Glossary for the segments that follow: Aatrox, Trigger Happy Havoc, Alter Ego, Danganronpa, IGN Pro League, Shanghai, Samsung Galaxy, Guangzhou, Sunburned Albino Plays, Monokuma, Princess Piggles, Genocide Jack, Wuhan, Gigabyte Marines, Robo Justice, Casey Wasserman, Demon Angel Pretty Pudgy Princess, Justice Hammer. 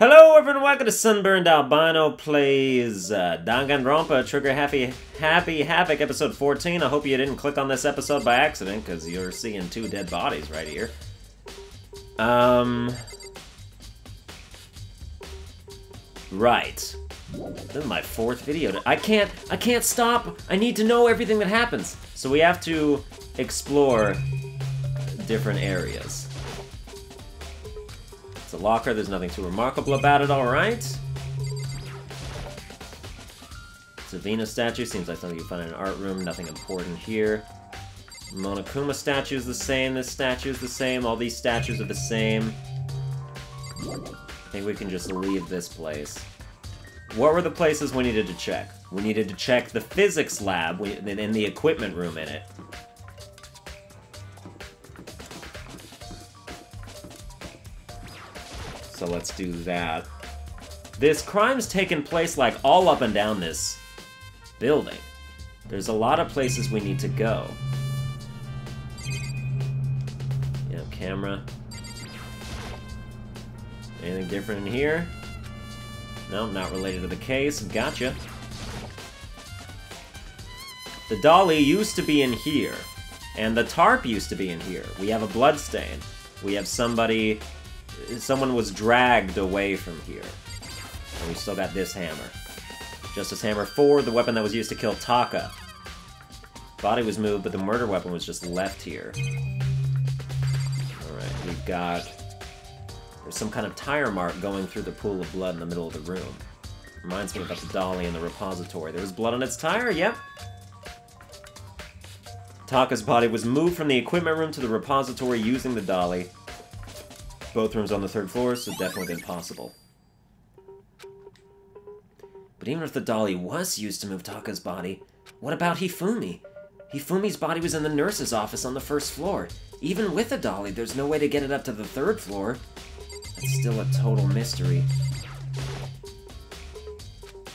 Hello everyone, welcome to Sunburned Albino Plays Danganronpa, Trigger Happy Havoc, episode 14. I hope you didn't click on this episode by accident, because you're seeing two dead bodies right here. Right. This is my fourth video. I can't stop. I need to know everything that happens. So we have to explore different areas. It's a locker, there's nothing too remarkable about it, alright. It's a Venus statue, seems like something you find in an art room, nothing important here. Monokuma statue's the same, this statue's the same, all these statues are the same. I think we can just leave this place. What were the places we needed to check? We needed to check the physics lab and the equipment room in it. So let's do that. This crime's taken place like all up and down this building. There's a lot of places we need to go. You know, camera. Anything different in here? No, not related to the case. Gotcha. The dolly used to be in here. And the tarp used to be in here. We have a bloodstain. We have somebody... Someone was dragged away from here. And we still got this hammer. Justice Hammer 4, the weapon that was used to kill Taka. Body was moved, but the murder weapon was just left here. Alright, we've got... There's some kind of tire mark going through the pool of blood in the middle of the room. Reminds me about the dolly in the repository. There was blood on its tire? Yep. Taka's body was moved from the equipment room to the repository using the dolly. Both rooms on the third floor, so definitely impossible. But even if the dolly was used to move Taka's body, what about Hifumi? Hifumi's body was in the nurse's office on the first floor. Even with the dolly, there's no way to get it up to the third floor. It's still a total mystery.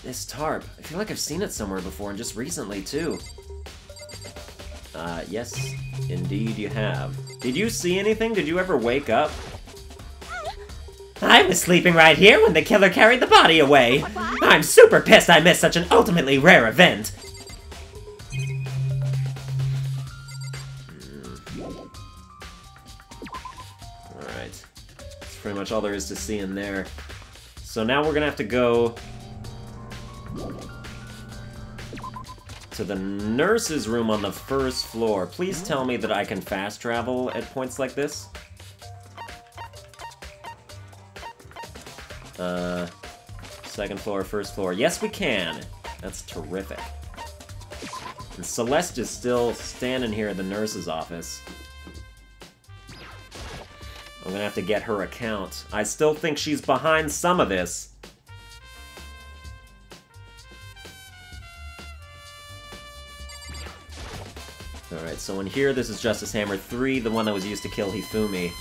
This tarp, I feel like I've seen it somewhere before, and just recently, too. Yes, indeed you have. Did you see anything? Did you ever wake up? I was sleeping right here when the killer carried the body away. I'm super pissed I missed such an ultimately rare event. Alright. That's pretty much all there is to see in there. So now we're gonna have to go... to the nurse's room on the first floor. Please tell me that I can fast travel at points like this. Second floor, first floor. Yes, we can! That's terrific. And Celeste is still standing here at the nurse's office. I'm gonna have to get her account. I still think she's behind some of this. Alright, so in here, this is Justice Hammer 3, the one that was used to kill Hifumi.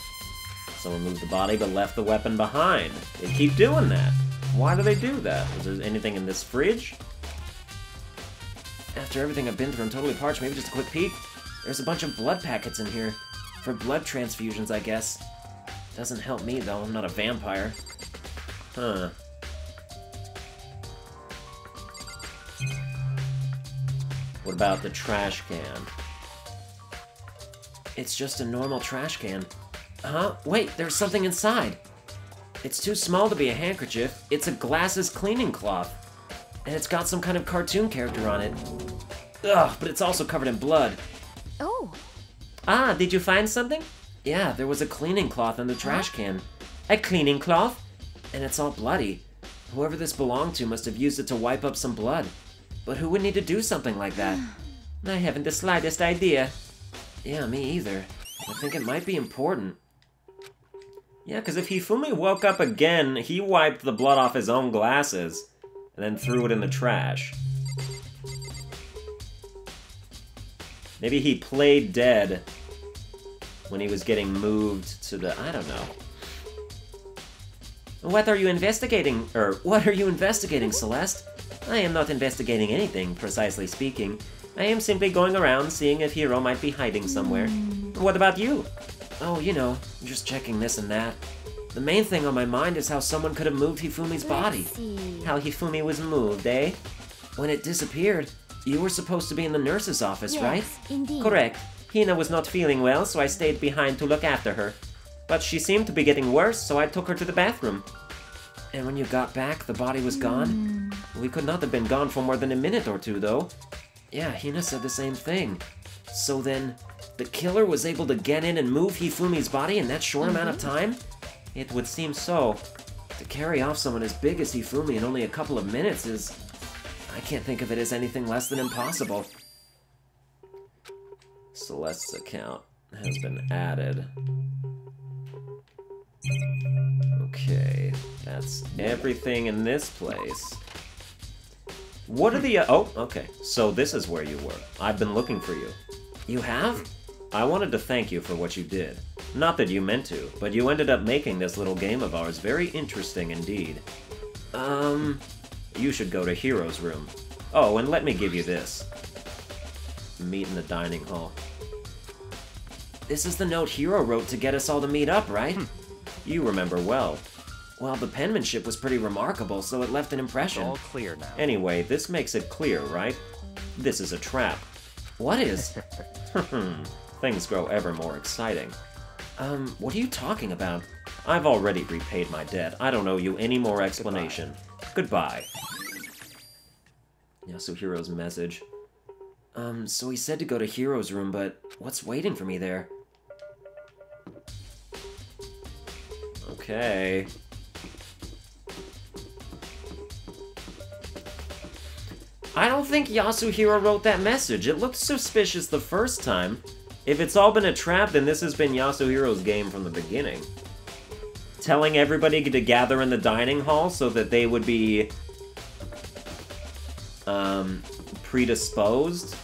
Someone moved the body, but left the weapon behind. They keep doing that. Why do they do that? Is there anything in this fridge? After everything I've been through, I'm totally parched. Maybe just a quick peek? There's a bunch of blood packets in here. For blood transfusions, I guess. Doesn't help me, though. I'm not a vampire. Huh. What about the trash can? It's just a normal trash can. Huh? Wait, there's something inside. It's too small to be a handkerchief. It's a glasses cleaning cloth. And it's got some kind of cartoon character on it. Ugh, but it's also covered in blood. Oh. Ah, did you find something? Yeah, there was a cleaning cloth in the trash can. A cleaning cloth? And it's all bloody. Whoever this belonged to must have used it to wipe up some blood. But who would need to do something like that? I haven't the slightest idea. Yeah, me either. I think it might be important. Yeah, because if Hifumi woke up again, he wiped the blood off his own glasses, and then threw it in the trash. Maybe he played dead when he was getting moved to the... I don't know. What are you investigating? What are you investigating, Celeste? I am not investigating anything, precisely speaking. I am simply going around, seeing if Hiro might be hiding somewhere. What about you? Oh, you know, just checking this and that. The main thing on my mind is how someone could have moved Hifumi's body. How Hifumi was moved, eh? When it disappeared, you were supposed to be in the nurse's office, yes, right? Indeed. Correct. Hina was not feeling well, so I stayed behind to look after her. But she seemed to be getting worse, so I took her to the bathroom. And when you got back, the body was gone? We could not have been gone for more than a minute or two, though. Yeah, Hina said the same thing. So then, the killer was able to get in and move Hifumi's body in that short amount of time? It would seem so. To carry off someone as big as Hifumi in only a couple of minutes is... I can't think of it as anything less than impossible. Celeste's account has been added. Okay, that's everything in this place. What are the... oh, okay. So this is where you were. I've been looking for you. You have? I wanted to thank you for what you did. Not that you meant to, but you ended up making this little game of ours very interesting indeed. You should go to Hero's room. Oh, and let me give you this. Meet in the dining hall. This is the note Hero wrote to get us all to meet up, right? You remember well. Well, the penmanship was pretty remarkable, so it left an impression. It's all clear now. Anyway, this makes it clear, right? This is a trap. What is? Things grow ever more exciting. What are you talking about? I've already repaid my debt. I don't owe you any more explanation. Goodbye. Yasuhiro's message. So he said to go to Hero's room, but what's waiting for me there? Okay. I don't think Yasuhiro wrote that message. It looked suspicious the first time. If it's all been a trap, then this has been Yasuhiro's game from the beginning. Telling everybody to gather in the dining hall so that they would be... predisposed?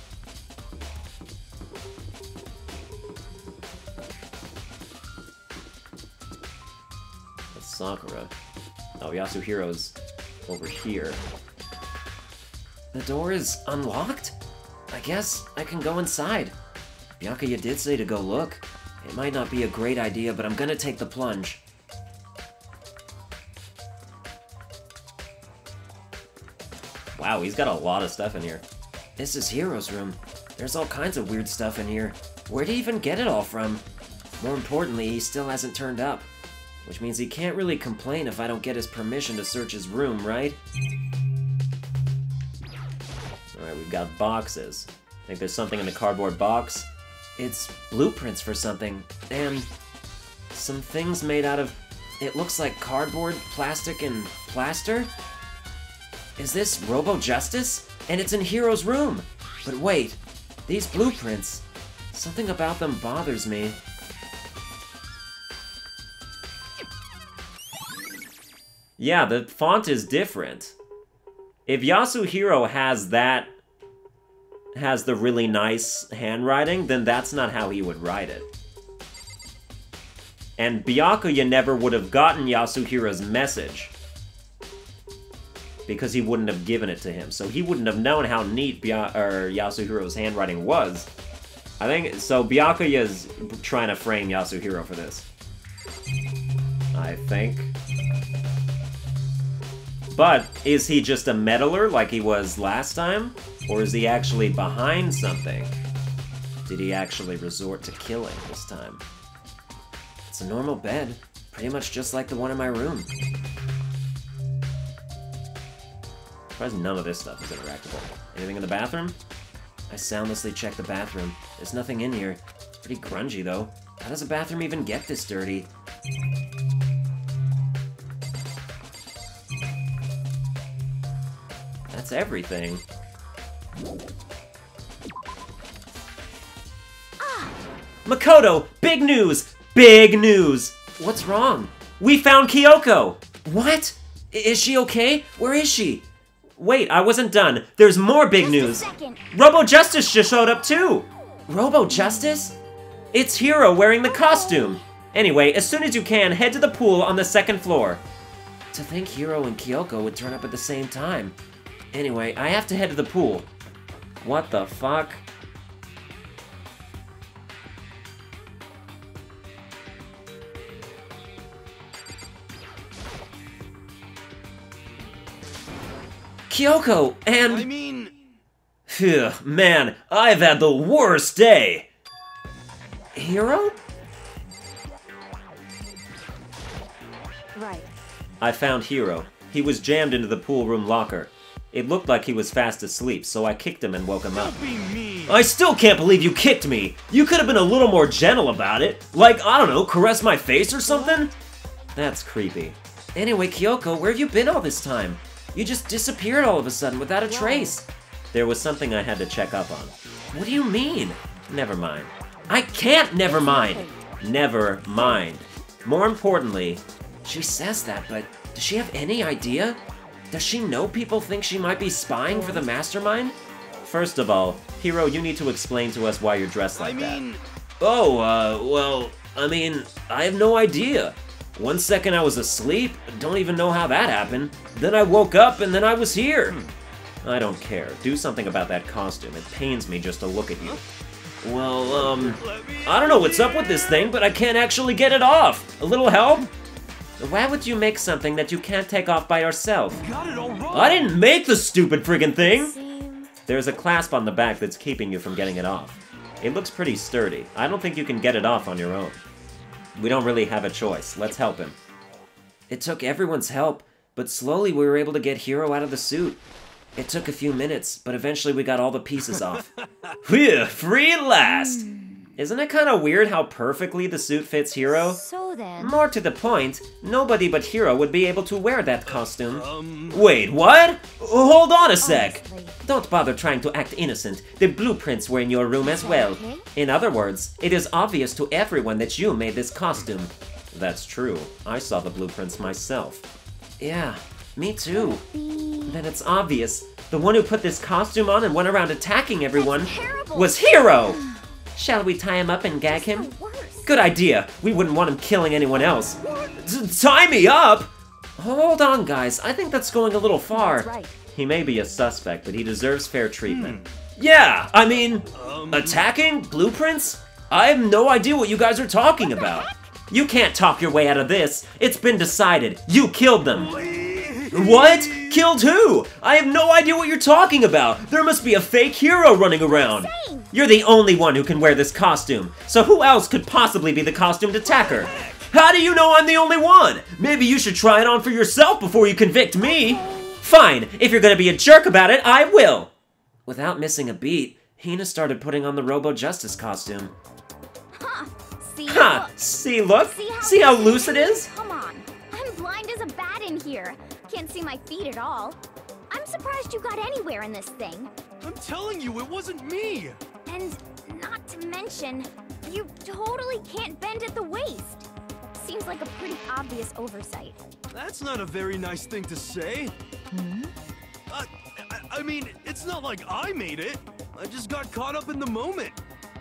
That's Sakura. Oh, Yasuhiro's over here. The door is unlocked? I guess I can go inside. Bianca, you did say to go look. It might not be a great idea, but I'm gonna take the plunge. Wow, he's got a lot of stuff in here. This is Hero's room. There's all kinds of weird stuff in here. Where did he even get it all from? More importantly, he still hasn't turned up. Which means he can't really complain if I don't get his permission to search his room, right? We've got boxes. I think there's something in the cardboard box. It's blueprints for something, and some things made out of... It looks like cardboard, plastic, and plaster? Is this Robo Justice? And it's in Hero's room! But wait, these blueprints, something about them bothers me. Yeah, the font is different. If Yasuhiro has that... has the really nice handwriting, then that's not how he would write it. And Byakuya never would have gotten Yasuhiro's message. Because he wouldn't have given it to him. So he wouldn't have known how neat Yasuhiro's handwriting was. I think... so Byakuya's trying to frame Yasuhiro for this. I think. But is he just a meddler like he was last time? Or is he actually behind something? Did he actually resort to killing this time? It's a normal bed, pretty much just like the one in my room. I'm surprised none of this stuff is interactable. Anything in the bathroom? I soundlessly checked the bathroom. There's nothing in here. Pretty grungy though. How does a bathroom even get this dirty? That's everything. Makoto! Big news! Big news! What's wrong? We found Kyoko! What? Is she okay? Where is she? Wait, I wasn't done. There's more big news! Robo Justice just showed up too! Robo Justice? It's Hero wearing the costume! Anyway, as soon as you can, head to the pool on the second floor. To think Hero and Kyoko would turn up at the same time. Anyway, I have to head to the pool. What the fuck? Kyoko, and... I mean... Phew, man, I've had the worst day! Hero? Right. I found Hero. He was jammed into the pool room locker. It looked like he was fast asleep, so I kicked him and woke him up. I still can't believe you kicked me! You could have been a little more gentle about it. Like, I don't know, caress my face or something? That's creepy. Anyway, Kyoko, where have you been all this time? You just disappeared all of a sudden without a trace. There was something I had to check up on. What do you mean? Never mind. I can't never mind! Never mind. More importantly, she says that, but does she have any idea? Does she know people think she might be spying for the mastermind? First of all, Hiro, you need to explain to us why you're dressed like that. Oh, well, I mean, I have no idea. One second I was asleep, don't even know how that happened. Then I woke up and then I was here. I don't care. Do something about that costume. It pains me just to look at you. Well, I don't know what's up with this thing, but I can't actually get it off. A little help? Why would you make something that you can't take off by yourself? Got it all wrong. I didn't make the stupid friggin' thing! There's a clasp on the back that's keeping you from getting it off. It looks pretty sturdy. I don't think you can get it off on your own. We don't really have a choice. Let's help him. It took everyone's help, but slowly we were able to get Hiro out of the suit. It took a few minutes, but eventually we got all the pieces off. Phew, free at last! Isn't it kind of weird how perfectly the suit fits Hiro? So then... More to the point, nobody but Hiro would be able to wear that costume. Wait, what? Hold on a sec! Honestly. Don't bother trying to act innocent. The blueprints were in your room as well. Okay? In other words, it is obvious to everyone that you made this costume. That's true. I saw the blueprints myself. Yeah, me too. Then it's obvious. The one who put this costume on and went around attacking everyone was Hiro! Shall we tie him up and gag him? Good idea. We wouldn't want him killing anyone else. Tie me up? Hold on, guys. I think that's going a little far. Right. He may be a suspect, but he deserves fair treatment. Yeah, I mean, attacking? Blueprints? I have no idea what you guys are talking about. You can't talk your way out of this. It's been decided. You killed them. What? Killed who? I have no idea what you're talking about. There must be a fake Hiro running around. You're the only one who can wear this costume. So who else could possibly be the costumed attacker? How do you know I'm the only one? Maybe you should try it on for yourself before you convict me. Fine, if you're gonna be a jerk about it, I will. Without missing a beat, Hina started putting on the Robo Justice costume. See how loose it is? Come on, I'm blind as a bat in here. Can't see my feet at all. I'm surprised you got anywhere in this thing. I'm telling you, it wasn't me! And not to mention, you totally can't bend at the waist. Seems like a pretty obvious oversight. That's not a very nice thing to say. Hmm? I mean, it's not like I made it. I just got caught up in the moment.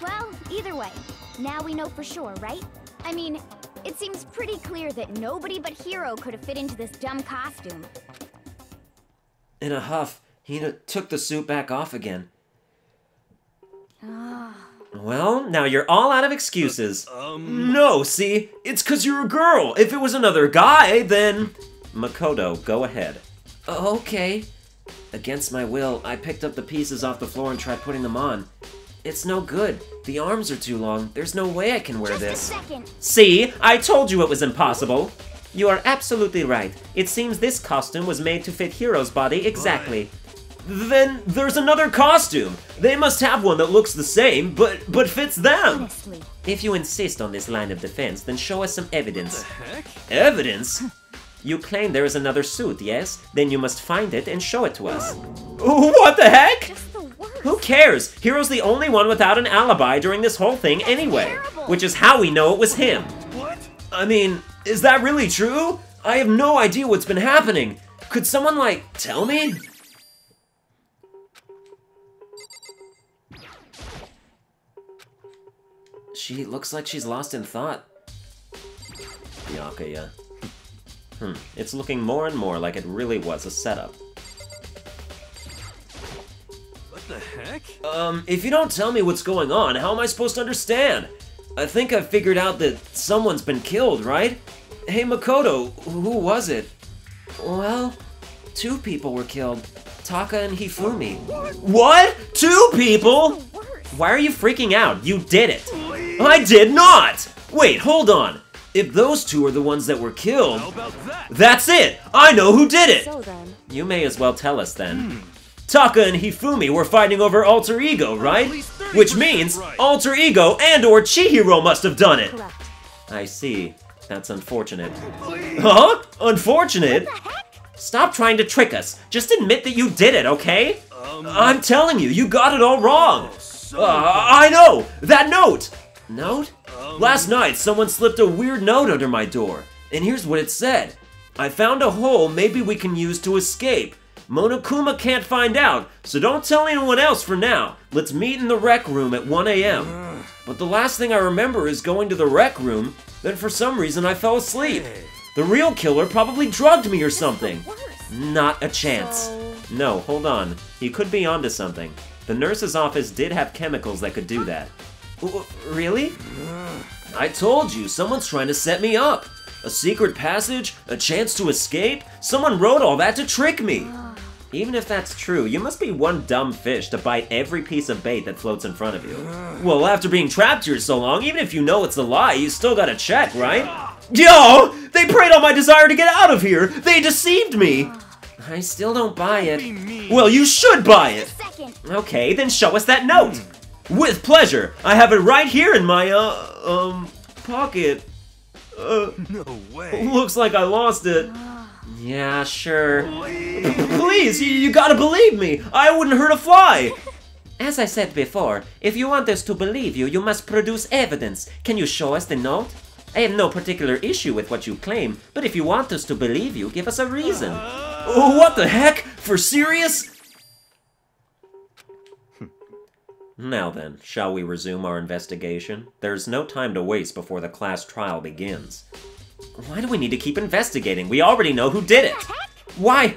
Well, either way, now we know for sure, right? I mean, it seems pretty clear that nobody but Hiro could have fit into this dumb costume. In a huff, Hina took the suit back off again. Well, now you're all out of excuses. No, see? It's 'cause you're a girl. If it was another guy, then... Makoto, go ahead. Okay. Against my will, I picked up the pieces off the floor and tried putting them on. It's no good. The arms are too long. There's no way I can wear this. Just a second. See? I told you it was impossible. You are absolutely right. It seems this costume was made to fit Hiro's body exactly. Then there's another costume! They must have one that looks the same, but fits them! Honestly. If you insist on this line of defense, then show us some evidence. What the heck? Evidence? You claim there is another suit, yes? Then you must find it and show it to us. What the heck? Just the worst. Who cares? Hiro's the only one without an alibi during this whole thing anyway. Terrible. Which is how we know it was him. What? I mean... Is that really true? I have no idea what's been happening. Could someone, like, tell me? She looks like she's lost in thought. Byakuya. It's looking more and more like it really was a setup. What the heck? If you don't tell me what's going on, how am I supposed to understand? I think I figured out that someone's been killed, right? Hey, Makoto, who was it? Well, two people were killed. Taka and Hifumi. What? Two people? Why are you freaking out? You did it. I did not! Wait, hold on. If those two are the ones that were killed, that's it! I know who did it! So then. You may as well tell us then. Taka and Hifumi were fighting over Alter Ego, right? Which means right. Alter Ego and/or Chihiro must have done it! Correct. I see. That's unfortunate. Please. Huh? Unfortunate? What the heck? Stop trying to trick us. Just admit that you did it, okay? I'm telling you, you got it all wrong! I know! That note! Note? Last night, someone slipped a weird note under my door. And here's what it said. I found a hole maybe we can use to escape. Monokuma can't find out, so don't tell anyone else for now. Let's meet in the rec room at 1 a.m. But the last thing I remember is going to the rec room, then for some reason I fell asleep. The real killer probably drugged me or something. Not a chance. No, hold on. He could be onto something. The nurse's office did have chemicals that could do that. Really? I told you, someone's trying to set me up. A secret passage, a chance to escape. Someone wrote all that to trick me. Even if that's true, you must be one dumb fish to bite every piece of bait that floats in front of you. Well, after being trapped here so long, even if you know it's a lie, you still gotta check, right? Yo! They preyed on my desire to get out of here! They deceived me! I still don't buy it. Well, you should buy it! Okay, then show us that note! With pleasure! I have it right here in my, pocket. No way. Looks like I lost it. Yeah, sure. Please, you gotta believe me! I wouldn't hurt a fly! As I said before, if you want us to believe you, you must produce evidence. Can you show us the note? I have no particular issue with what you claim, but if you want us to believe you, give us a reason. Oh, what the heck? For serious? Now then, shall we resume our investigation? There's no time to waste before the class trial begins. Why do we need to keep investigating? We already know who did it! Why?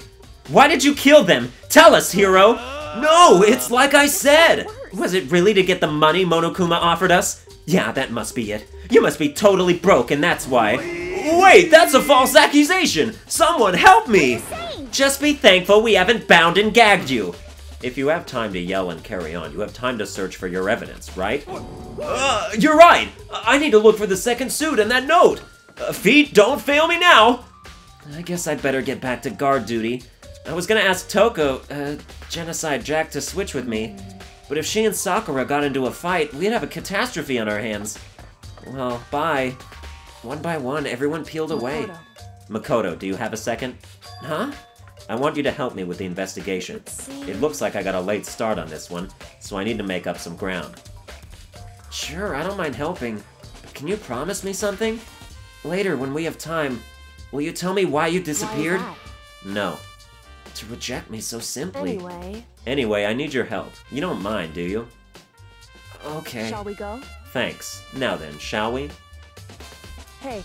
Why did you kill them? Tell us, hero! No, it's like I said! Was it really to get the money Monokuma offered us? Yeah, that must be it. You must be totally broke and that's why. Wait, that's a false accusation! Someone help me! Just be thankful we haven't bound and gagged you! If you have time to yell and carry on, you have time to search for your evidence, right? You're right! I need to look for the second suit and that note! Feet, don't fail me now! I guess I'd better get back to guard duty. I was gonna ask Toko, Genocide Jack, to switch with me. But if she and Sakura got into a fight, we'd have a catastrophe on our hands. Well, bye. One by one, everyone peeled away. Makoto, do you have a second? Huh? I want you to help me with the investigation. It looks like I got a late start on this one, so I need to make up some ground. Sure, I don't mind helping, but can you promise me something? Later, when we have time, will you tell me why you disappeared? Why that? No. To reject me so simply. Anyway, I need your help. You don't mind, do you? Okay. Shall we go? Thanks. Now then, shall we? Hey.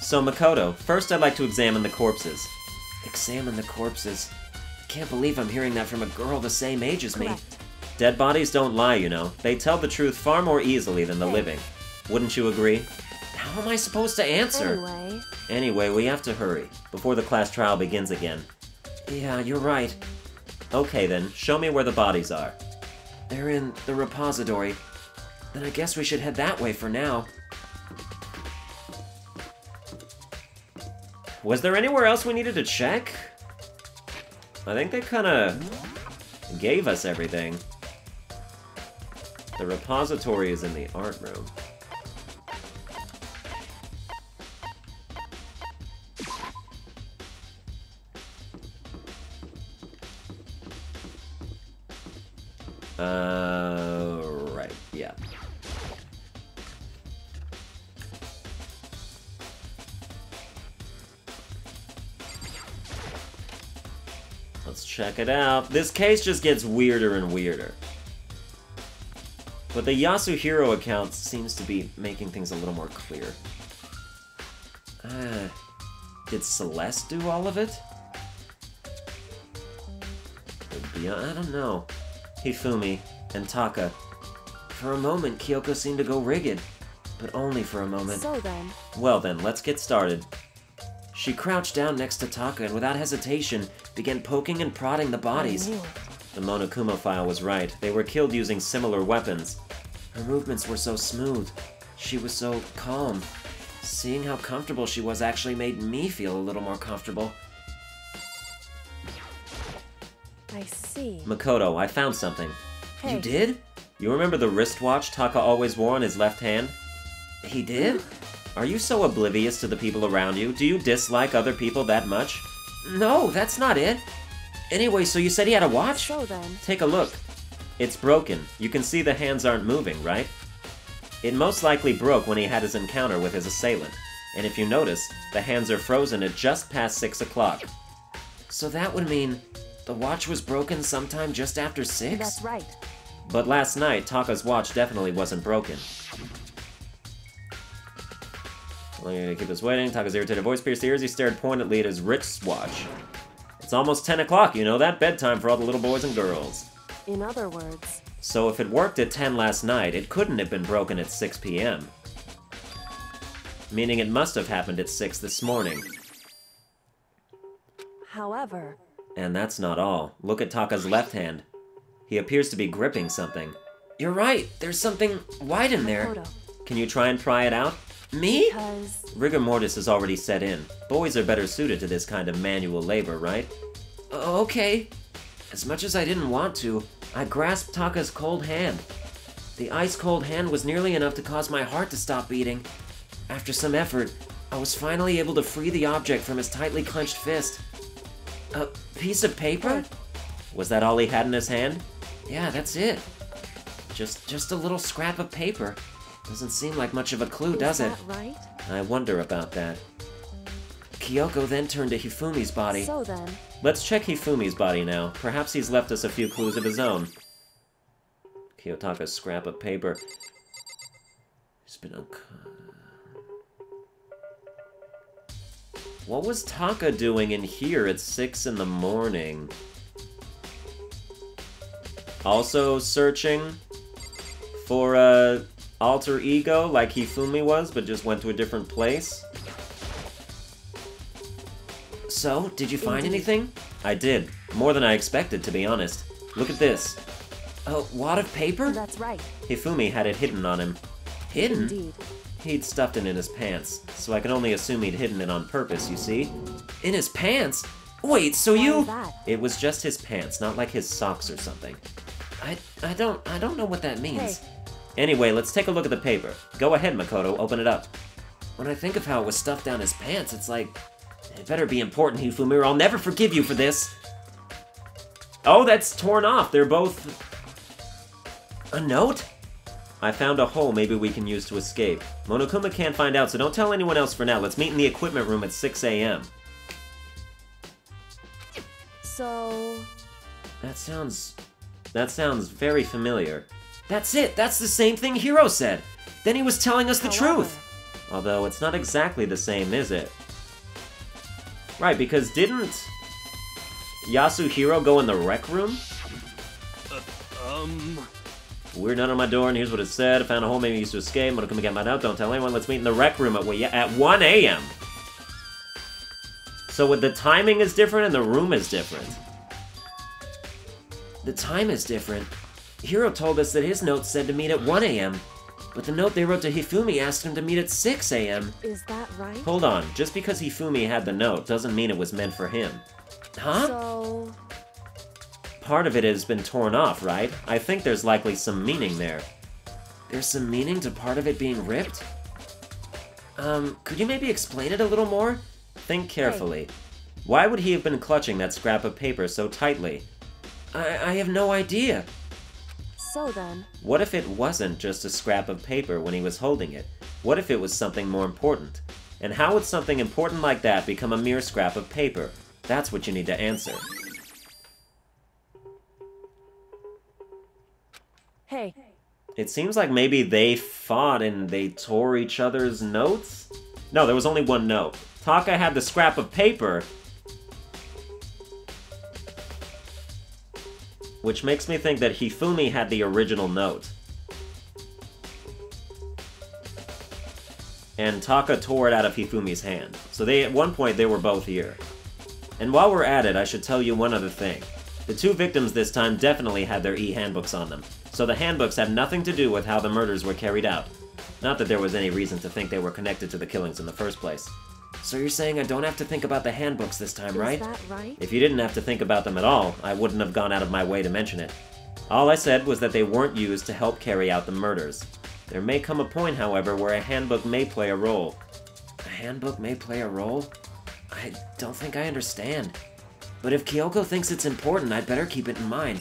So, Makoto, first I'd like to examine the corpses. Examine the corpses? Can't believe I'm hearing that from a girl the same age as me. Correct. Dead bodies don't lie, you know. They tell the truth far more easily than the living. Wouldn't you agree? How am I supposed to answer? Anyway, we have to hurry, before the class trial begins again. Yeah, you're right. Okay then, show me where the bodies are. They're in the repository. Then I guess we should head that way for now. Was there anywhere else we needed to check? I think they kinda gave us everything. The repository is in the art room. Right, yeah. Let's check it out. This case just gets weirder and weirder. But the Yasuhiro account seems to be making things a little more clear. Did Celeste do all of it? I don't know. Hifumi, and Taka. For a moment, Kyoko seemed to go rigid, but only for a moment. So then. Well then, let's get started. She crouched down next to Taka and without hesitation began poking and prodding the bodies. The Monokuma file was right. They were killed using similar weapons. Her movements were so smooth. She was so calm. Seeing how comfortable she was actually made me feel a little more comfortable. I see. Makoto, I found something. Hey. You did? You remember the wristwatch Taka always wore on his left hand? He did? Are you so oblivious to the people around you? Do you dislike other people that much? No, that's not it. Anyway, so you said he had a watch? So then. Take a look. It's broken. You can see the hands aren't moving, right? It most likely broke when he had his encounter with his assailant. And if you notice, the hands are frozen at just past 6 o'clock. So that would mean the watch was broken sometime just after 6? That's right. But last night, Taka's watch definitely wasn't broken. Long enough to keep us waiting. Taka's irritated voice pierced the ears. He stared pointedly at his wristwatch. It's almost 10 o'clock, you know that? Bedtime for all the little boys and girls. In other words... So if it worked at 10 last night, it couldn't have been broken at 6 p.m. Meaning it must have happened at 6 this morning. However... And that's not all. Look at Taka's left hand. He appears to be gripping something. You're right! There's something white in there. Can you try and pry it out? Me? Because... Rigor mortis has already set in. Boys are better suited to this kind of manual labor, right? Okay. As much as I didn't want to, I grasped Taka's cold hand. The ice-cold hand was nearly enough to cause my heart to stop beating. After some effort, I was finally able to free the object from his tightly clenched fist. A piece of paper? Was that all he had in his hand? Yeah, that's it. Just a little scrap of paper. Doesn't seem like much of a clue, does it? Right? I wonder about that. Kyoko then turned to Hifumi's body. So then. Let's check Hifumi's body now. Perhaps he's left us a few clues of his own. Kiyotaka's scrap of paper. He's been What was Taka doing in here at 6 in the morning? Also searching for a alter ego like Hifumi was, but just went to a different place. So, did you find anything? I did. More than I expected, to be honest. Look at this. A wad of paper? That's right. Hifumi had it hidden on him. Hidden? Indeed. He'd stuffed it in his pants, so I can only assume he'd hidden it on purpose, you see? In his pants? Wait, so you... It was just his pants, not like his socks or something. I don't know what that means. Hey. Anyway, let's take a look at the paper. Go ahead, Makoto, open it up. When I think of how it was stuffed down his pants, it's like... It better be important, Hifumi, or I'll never forgive you for this! Oh, that's torn off! They're both... A note? I found a hole maybe we can use to escape. Monokuma can't find out, so don't tell anyone else for now. Let's meet in the equipment room at 6 a.m. So... That sounds very familiar. That's it! That's the same thing Hiro said! Then he was telling us the truth! Although, it's not exactly the same, is it? Right, because didn't... Yasuhiro go in the rec room? Weird note on my door, and here's what it said. I found a hole maybe used to escape. Monokuma can't find out. Don't tell anyone. Let's meet in the rec room at 1 a.m. So the timing is different and the room is different. The time is different. Hiro told us that his note said to meet at 1 a.m., but the note they wrote to Hifumi asked him to meet at 6 a.m. Is that right? Hold on. Just because Hifumi had the note doesn't mean it was meant for him. Huh? So... Part of it has been torn off, right? I think there's likely some meaning there. There's some meaning to part of it being ripped? Could you maybe explain it a little more? Think carefully. Hey. Why would he have been clutching that scrap of paper so tightly? I have no idea. So then... What if it wasn't just a scrap of paper when he was holding it? What if it was something more important? And how would something important like that become a mere scrap of paper? That's what you need to answer. Hey. It seems like maybe they fought and they tore each other's notes? No, there was only one note. Taka had the scrap of paper. Which makes me think that Hifumi had the original note. and Taka tore it out of Hifumi's hand. So they, at one point, they were both here. And while we're at it, I should tell you one other thing. The two victims this time definitely had their e-handbooks on them, so the handbooks have nothing to do with how the murders were carried out. Not that there was any reason to think they were connected to the killings in the first place. So you're saying I don't have to think about the handbooks this time, right? Is that right? If you didn't have to think about them at all, I wouldn't have gone out of my way to mention it. All I said was that they weren't used to help carry out the murders. There may come a point, however, where a handbook may play a role. A handbook may play a role? I don't think I understand. But if Kyoko thinks it's important, I'd better keep it in mind.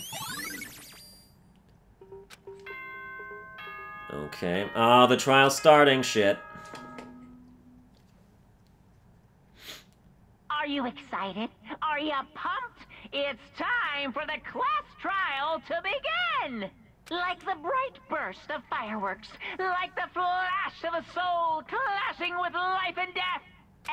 Okay. Ah, the trial's starting, shit. Are you excited? Are you pumped? It's time for the class trial to begin! Like the bright burst of fireworks, like the flash of a soul clashing with life and death.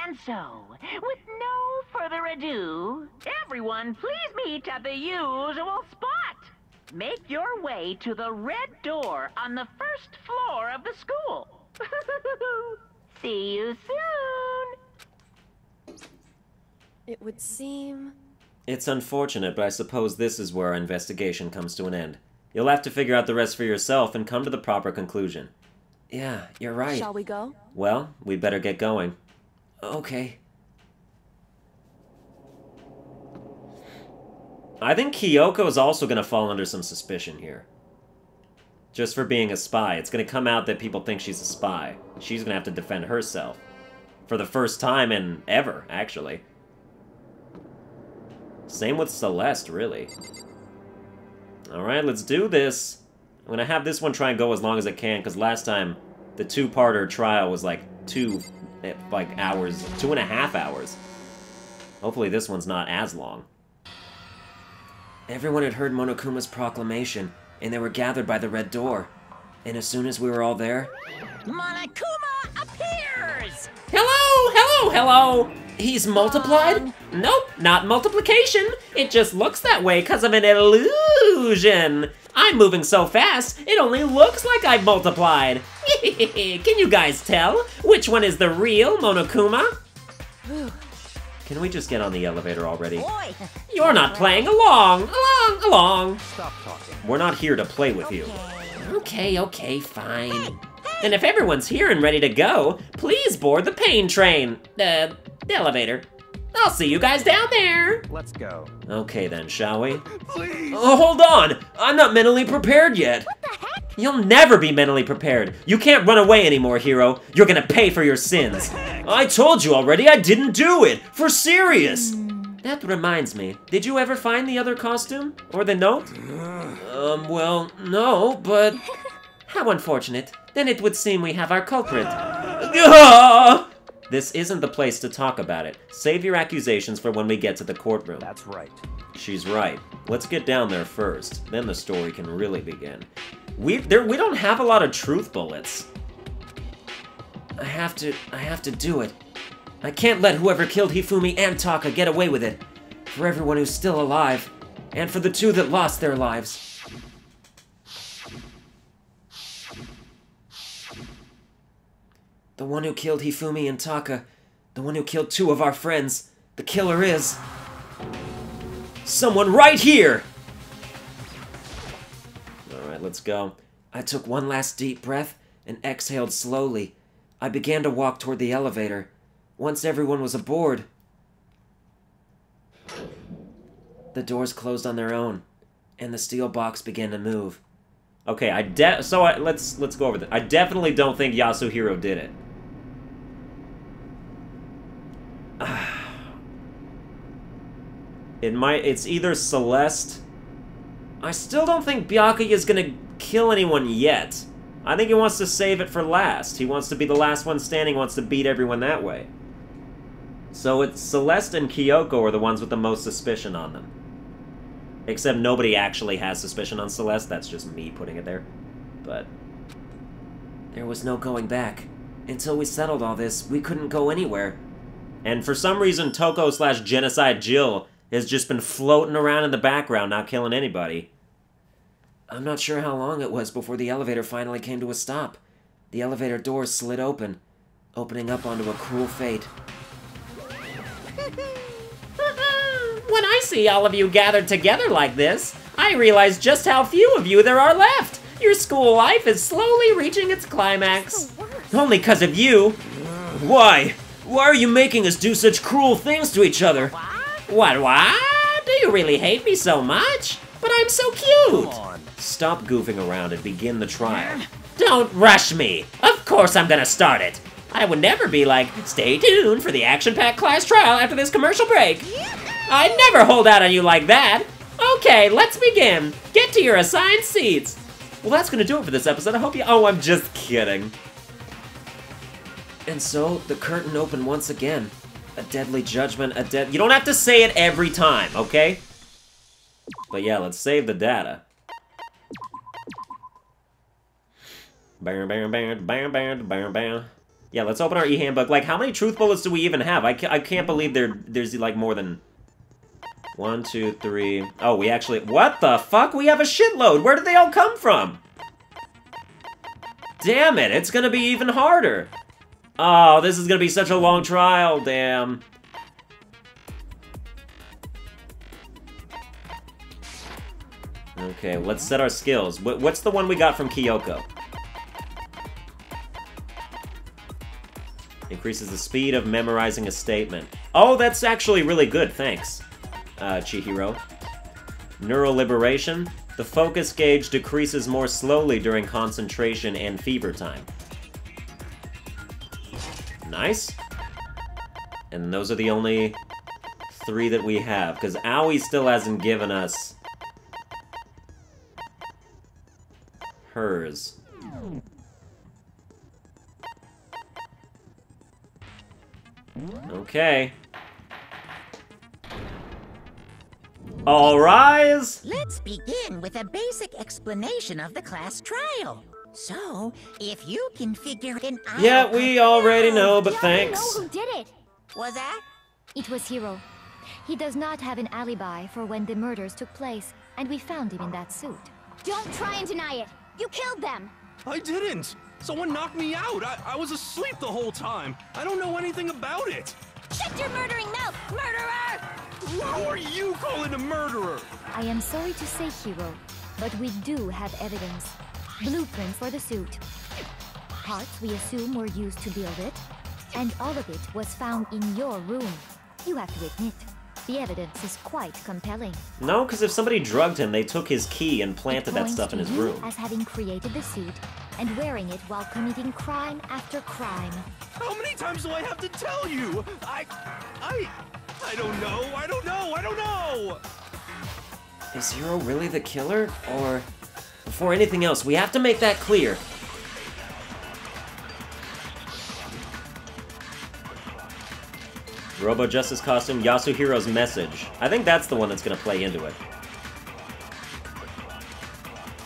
And so, with no further ado, everyone please meet at the usual spot. Make your way to the red door on the first floor of the school. See you soon. It would seem... It's unfortunate, but I suppose this is where our investigation comes to an end. You'll have to figure out the rest for yourself and come to the proper conclusion. Yeah, you're right. Shall we go? Well, we better get going. Okay. I think Kyoko is also going to fall under some suspicion here. Just for being a spy. It's going to come out that people think she's a spy. She's going to have to defend herself. For the first time in ever, actually. Same with Celeste, really. Alright, let's do this. I'm going to have this one try and go as long as I can, because last time the two-parter trial was like two hours, 2.5 hours. Hopefully this one's not as long. Everyone had heard Monokuma's proclamation, and they were gathered by the red door. And as soon as we were all there... Monokuma appears! Hello, hello, hello! He's multiplied? Nope, not multiplication. It just looks that way because of an illusion. I'm moving so fast, it only looks like I've multiplied. Can you guys tell which one is the real Monokuma? Can we just get on the elevator already? Boy. You're not playing along! Along! Stop talking. We're not here to play with you. Okay, fine. Hey. And if everyone's here and ready to go, please board the pain train. The elevator. I'll see you guys down there! Let's go. Okay then, shall we? Please! Oh, hold on! I'm not mentally prepared yet! What the heck? You'll never be mentally prepared! You can't run away anymore, hero! You're gonna pay for your sins! I told you already, I didn't do it! For serious! That reminds me, did you ever find the other costume? Or the note? Well, no, but... How unfortunate. Then it would seem we have our culprit. This isn't the place to talk about it. Save your accusations for when we get to the courtroom. That's right. She's right. Let's get down there first. Then the story can really begin. We don't have a lot of truth bullets. I have to do it. I can't let whoever killed Hifumi and Taka get away with it. For everyone who's still alive, and for the two that lost their lives. The one who killed Hifumi and Taka, the one who killed two of our friends, the killer is... someone right here! Alright, let's go. I took one last deep breath and exhaled slowly. I began to walk toward the elevator. Once everyone was aboard, the doors closed on their own, and the steel box began to move. Okay, let's go over this. I definitely don't think Yasuhiro did it. It's either Celeste. I still don't think Byakuya is gonna kill anyone yet. I think he wants to save it for last. He wants to be the last one standing, wants to beat everyone that way. So it's Celeste and Kyoko are the ones with the most suspicion on them. Except nobody actually has suspicion on Celeste, that's just me putting it there. But... there was no going back. Until we settled all this, we couldn't go anywhere. And for some reason, Toko/Genocide Jill has just been floating around in the background, not killing anybody. I'm not sure how long it was before the elevator finally came to a stop. The elevator door slid open. opening up onto a cruel fate. When I see all of you gathered together like this, I realize just how few of you there are left. Your school life is slowly reaching its climax. Only 'cause of you. Why? Why are you making us do such cruel things to each other? What? What? Do you really hate me so much? But I'm so cute. Stop goofing around and begin the trial. Don't rush me. Of course I'm gonna start it. I would never be like, stay tuned for the action-packed class trial after this commercial break. I'd never hold out on you like that. Okay, let's begin. Get to your assigned seats. Well, that's gonna do it for this episode. I hope you... Oh, I'm just kidding. And so, the curtain opened once again. A deadly judgment, a dead... You don't have to say it every time, okay? But yeah, let's save the data. Bam, bam, bam, bam, bam, bam, bam. Yeah, let's open our e-handbook. Like, how many truth bullets do we even have? I can't believe there's, like, more than... 1, 2, 3... Oh, we actually... What the fuck? We have a shitload! Where did they all come from? Damn it, it's gonna be even harder! Oh, this is gonna be such a long trial, damn. Okay, let's set our skills. What's the one we got from Kyoko? Increases the speed of memorizing a statement. Oh, that's actually really good, thanks, Chihiro. Neural liberation. The focus gauge decreases more slowly during concentration and fever time. Nice. And those are the only three that we have, because Aoi still hasn't given us hers. Okay. All rise! Let's begin with a basic explanation of the class trial. So, if you can figure it out... Yeah, we already know, but thanks. I don't know who did it. Was that? It was Hiro. He does not have an alibi for when the murders took place, and we found him in that suit. Don't try and deny it. You killed them. I didn't. Someone knocked me out. I was asleep the whole time. I don't know anything about it. Shut your murdering mouth, murderer! Who are you calling a murderer? I am sorry to say, Hiro, but we do have evidence. Blueprint for the suit. Parts we assume were used to build it, and all of it was found in your room. You have to admit, the evidence is quite compelling. No, because if somebody drugged him, they took his key and planted that stuff in his room. As having created the suit and wearing it while committing crime after crime. How many times do I have to tell you? I don't know. I don't know. I don't know. Is Hiro really the killer, or? Before anything else, we have to make that clear. Robo Justice costume, Yasuhiro's message. I think that's the one that's gonna play into it.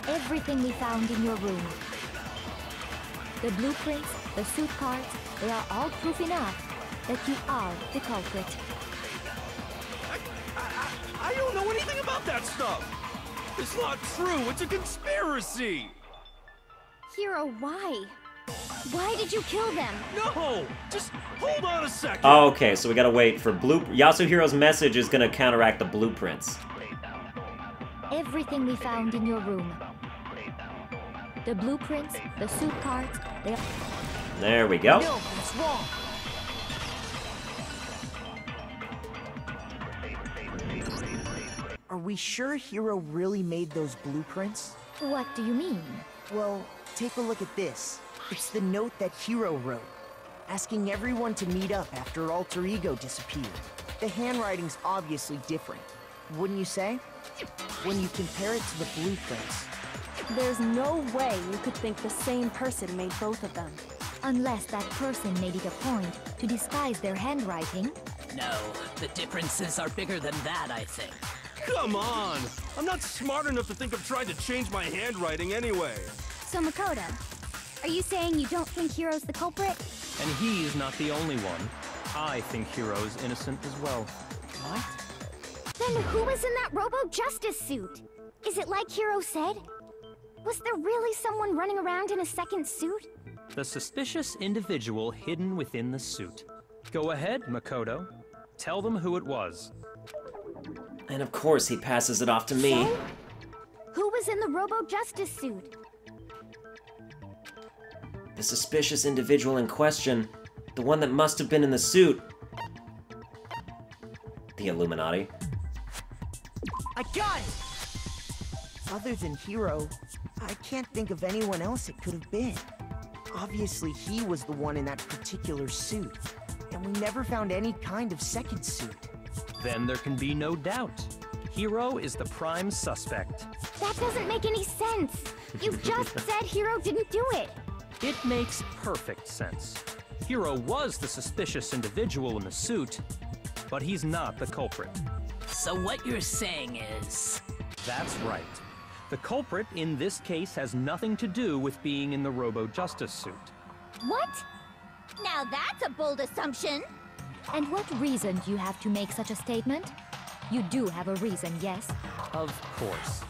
Everything we found in your room. The blueprints, the suit parts, they are all proof enough that you are the culprit. I don't know anything about that stuff! It's not true! It's a conspiracy! Hiro, why? Why did you kill them? No! Just hold on a second! Oh, okay, so we gotta wait for Yasuhiro's message is gonna counteract the blueprints. Everything we found in your room. The blueprints, the suit cards, the... There we go. No, it's wrong. Are we sure Hiro really made those blueprints? What do you mean? Well, take a look at this. It's the note that Hiro wrote, asking everyone to meet up after Alter Ego disappeared. The handwriting's obviously different, wouldn't you say? When you compare it to the blueprints. There's no way you could think the same person made both of them. Unless that person made it a point to disguise their handwriting. No, the differences are bigger than that, I think. Come on! I'm not smart enough to think of trying to change my handwriting anyway. So Makoto, are you saying you don't think Hiro's the culprit? And he's not the only one. I think Hiro's innocent as well. What? Then who was in that Robo Justice suit? Is it like Hiro said? Was there really someone running around in a second suit? the suspicious individual hidden within the suit. Go ahead, Makoto. Tell them who it was. And of course he passes it off to me. So, who was in the Robo Justice suit? The suspicious individual in question. The one that must have been in the suit. The Illuminati. I got it! Other than Hiro, I can't think of anyone else it could have been. Obviously, he was the one in that particular suit, and we never found any kind of second suit. Then there can be no doubt. Hiro is the prime suspect. That doesn't make any sense. You just said Hiro didn't do it. It makes perfect sense. Hiro was the suspicious individual in the suit, but he's not the culprit. So what you're saying is... That's right. The culprit in this case has nothing to do with being in the Robo Justice suit. What? Now that's a bold assumption! And what reason do you have to make such a statement? You do have a reason, yes? Of course.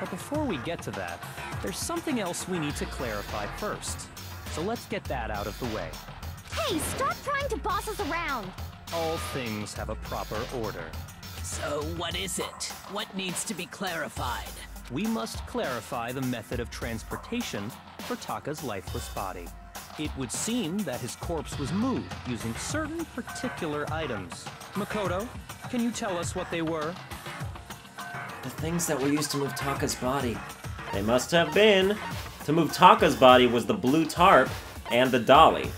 But before we get to that, there's something else we need to clarify first. So let's get that out of the way. Hey, stop trying to boss us around! All things have a proper order. So what is it? What needs to be clarified? We must clarify the method of transportation for Taka's lifeless body. It would seem that his corpse was moved using certain particular items. Makoto, can you tell us what they were? The things that were used to move Taka's body. They must have been. To move Taka's body was the blue tarp and the dolly.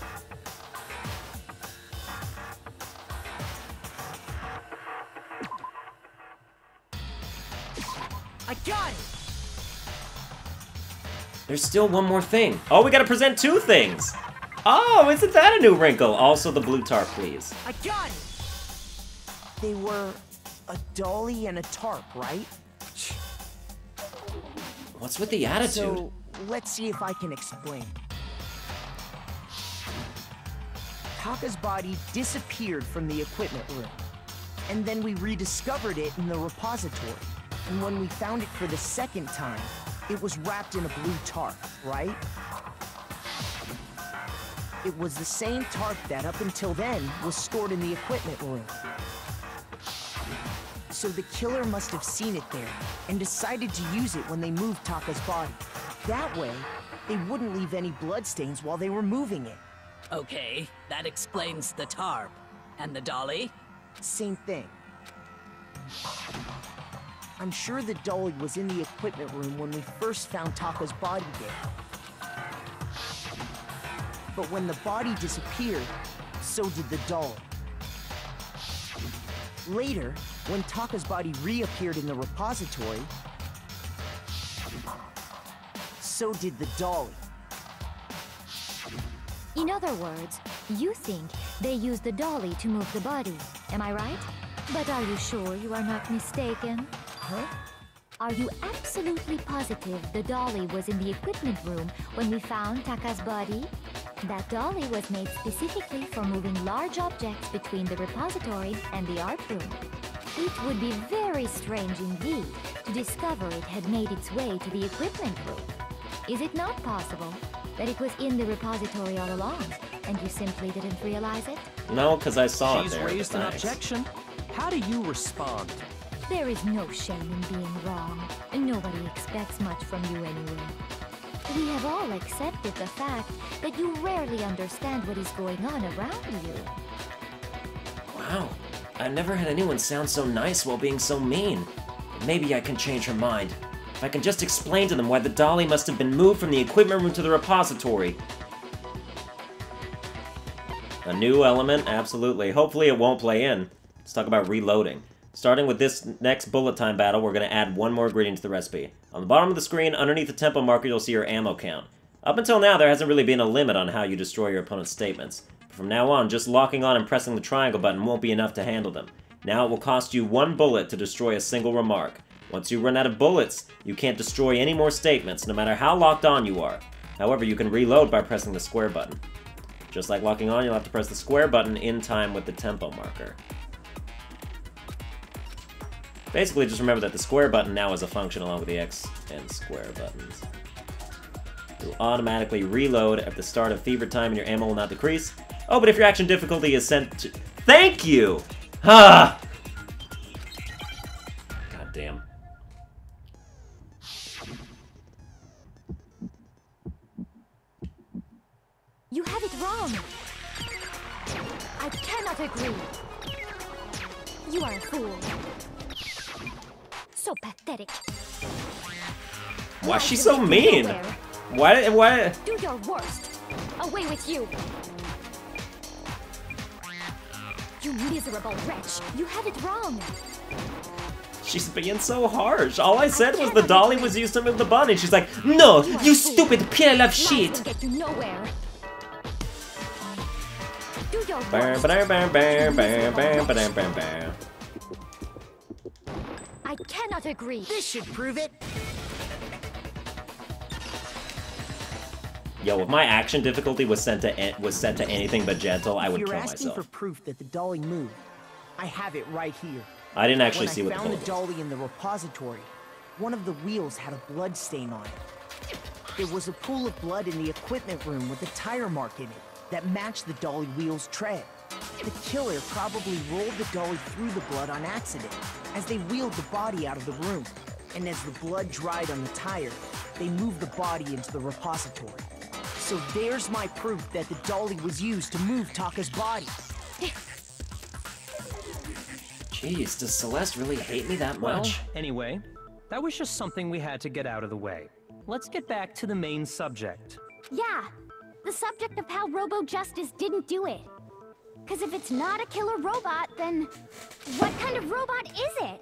There's still one more thing. Oh, we gotta present two things. Oh, isn't that a new wrinkle? Also the blue tarp, please. I got it! They were a dolly and a tarp, right? What's with the attitude? So, let's see if I can explain. Taka's body disappeared from the equipment room. And then we rediscovered it in the repository. And when we found it for the second time, it was wrapped in a blue tarp, right? It was the same tarp that, up until then, was stored in the equipment room. So the killer must have seen it there, and decided to use it when they moved Taka's body. That way, they wouldn't leave any bloodstains while they were moving it. Okay, that explains the tarp. And the dolly? Same thing. I'm sure the dolly was in the equipment room when we first found Taka's body there. But when the body disappeared, so did the dolly. Later, when Taka's body reappeared in the repository, so did the dolly. In other words, you think they used the dolly to move the body, am I right? But are you sure you are not mistaken? Huh? Are you absolutely positive the dolly was in the equipment room when we found Taka's body? That dolly was made specifically for moving large objects between the repository and the art room. It would be very strange indeed to discover it had made its way to the equipment room. Is it not possible that it was in the repository all along, and you simply didn't realize it? No, because I saw it there. She's raised an objection. How do you respond? There is no shame in being wrong. Nobody expects much from you anyway. We have all accepted the fact that you rarely understand what is going on around you. Wow. I've never had anyone sound so nice while being so mean. But maybe I can change her mind. If I can just explain to them why the dolly must have been moved from the equipment room to the repository. A new element? Absolutely. Hopefully it won't play in. Let's talk about reloading. Starting with this next bullet time battle, we're going to add one more ingredient to the recipe. On the bottom of the screen, underneath the tempo marker, you'll see your ammo count. Up until now, there hasn't really been a limit on how you destroy your opponent's statements. But from now on, just locking on and pressing the triangle button won't be enough to handle them. Now it will cost you one bullet to destroy a single remark. Once you run out of bullets, you can't destroy any more statements, no matter how locked on you are. However, you can reload by pressing the square button. Just like locking on, you'll have to press the square button in time with the tempo marker. Basically, just remember that the square button now is a function along with the X and square buttons. Do automatically reload at the start of fever time and your ammo will not decrease. Oh, but if your action difficulty is sent to... Thank you! Ha! God damn. You have it wrong. I cannot agree. You are a fool. So pathetic. Why is she so mean? Why? Do your worst. Away with you. You miserable wretch. You have it wrong. She's being so harsh. All I said was the dolly was used to move the bun, and she's like, no, you stupid pile of shit. I cannot agree. This should prove it. Yo, if my action difficulty was set to anything but gentle, I would kill myself. You're asking for proof that the dolly moved. I have it right here. I didn't actually see what the dolly was. When I found the dolly in the repository, one of the wheels had a blood stain on it. There was a pool of blood in the equipment room with a tire mark in it that matched the dolly wheel's tread. The killer probably rolled the dolly through the blood on accident as they wheeled the body out of the room. And as the blood dried on the tire, they moved the body into the repository. So there's my proof that the dolly was used to move Taka's body. Jeez, does Celeste really hate me that much? Well, anyway, that was just something we had to get out of the way. Let's get back to the main subject. Yeah, the subject of how Robo Justice didn't do it. Because if it's not a killer robot, then what kind of robot is it?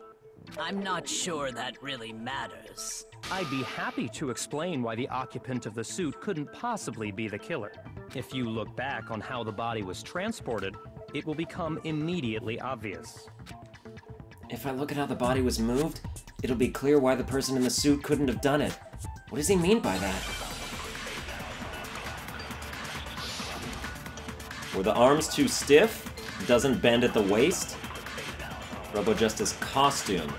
I'm not sure that really matters. I'd be happy to explain why the occupant of the suit couldn't possibly be the killer. If you look back on how the body was transported, it will become immediately obvious. If I look at how the body was moved, it'll be clear why the person in the suit couldn't have done it. What does he mean by that? Were the arms too stiff? Doesn't bend at the waist? Robo Justice costume.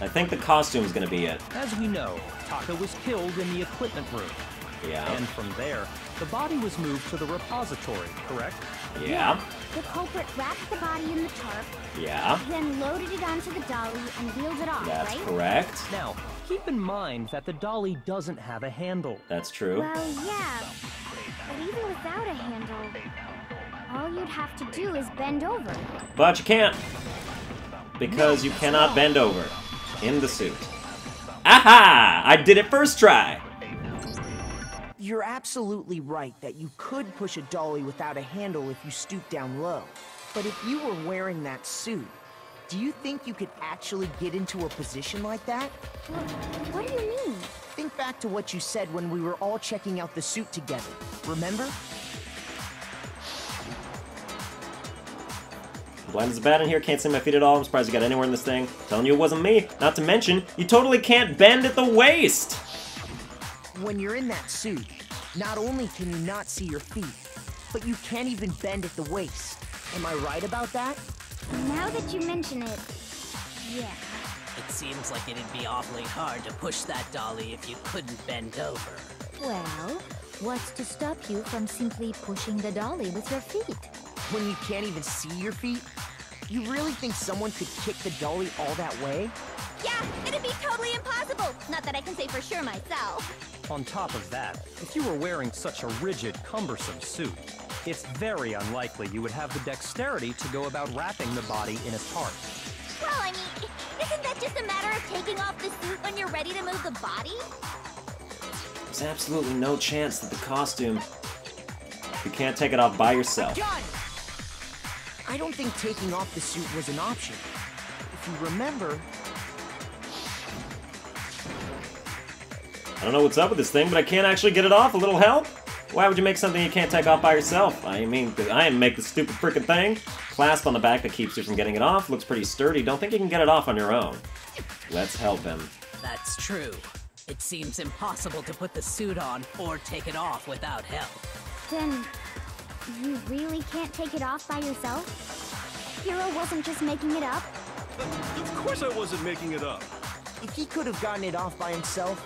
I think the costume's gonna be it. As we know, Taka was killed in the equipment room. Yeah. And from there, the body was moved to the repository, correct? Yeah. The culprit wrapped the body in the tarp. Yeah. Then loaded it onto the dolly and wheeled it off, right? That's correct. Now, keep in mind that the dolly doesn't have a handle. That's true. Well, yeah. But even without a handle, all you'd have to do is bend over. But you can't. Because you cannot bend over. In the suit. Aha! I did it first try! You're absolutely right that you could push a dolly without a handle if you stoop down low. But if you were wearing that suit, do you think you could actually get into a position like that? What do you mean? Think back to what you said when we were all checking out the suit together. Remember? Blind as a bat in here, can't see my feet at all. I'm surprised you got anywhere in this thing. Telling you it wasn't me. Not to mention, you totally can't bend at the waist! When you're in that suit, not only can you not see your feet, but you can't even bend at the waist. Am I right about that? Now that you mention it, yeah. It seems like it'd be awfully hard to push that dolly if you couldn't bend over. Well, what's to stop you from simply pushing the dolly with your feet? When you can't even see your feet? You really think someone could kick the dolly all that way? Yeah, it'd be totally impossible! Not that I can say for sure myself. On top of that, if you were wearing such a rigid, cumbersome suit, it's very unlikely you would have the dexterity to go about wrapping the body in a tarp. Well, I mean, isn't that just a matter of taking off the suit when you're ready to move the body? There's absolutely no chance that the costume... You can't take it off by yourself. John! I don't think taking off the suit was an option. If you remember... I don't know what's up with this thing, but I can't actually get it off. A little help? Why would you make something you can't take off by yourself? I mean, I didn't make the stupid frickin' thing. Clasp on the back that keeps you from getting it off. Looks pretty sturdy. Don't think you can get it off on your own. Let's help him. That's true. It seems impossible to put the suit on or take it off without help. Then... you really can't take it off by yourself? Hero wasn't just making it up? Of course I wasn't making it up! If he could have gotten it off by himself,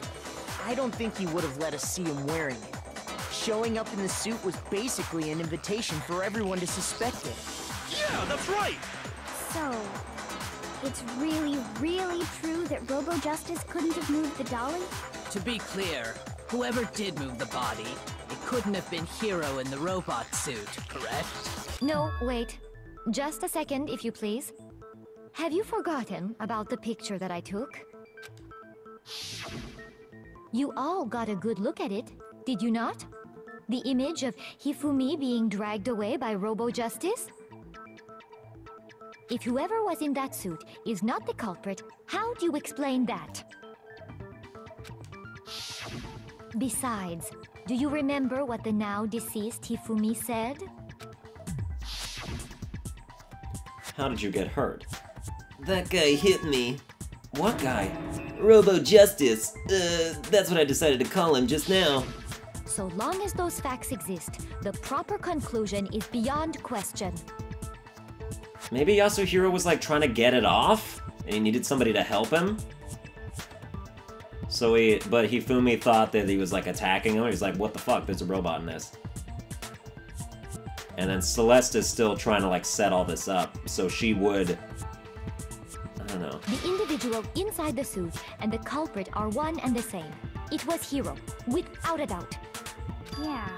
I don't think he would have let us see him wearing it. Showing up in the suit was basically an invitation for everyone to suspect it. Yeah, that's right! So, it's really, really true that Robo Justice couldn't have moved the dolly? To be clear, whoever did move the body, it couldn't have been Hero in the robot suit, correct? No, wait. Just a second, if you please. Have you forgotten about the picture that I took? You all got a good look at it, did you not? The image of Hifumi being dragged away by Robo Justice? If whoever was in that suit is not the culprit, how do you explain that? Besides, do you remember what the now-deceased Hifumi said? How did you get hurt? That guy hit me. What guy? Robo Justice. That's what I decided to call him just now. So long as those facts exist, the proper conclusion is beyond question. Maybe Yasuhiro was like trying to get it off, and he needed somebody to help him? So but Hifumi thought that he was like attacking him. He's like, what the fuck, there's a robot in this. And then Celeste is still trying to like set all this up, so she would, I don't know. The individual inside the suit and the culprit are one and the same. It was Hero, without a doubt. Yeah.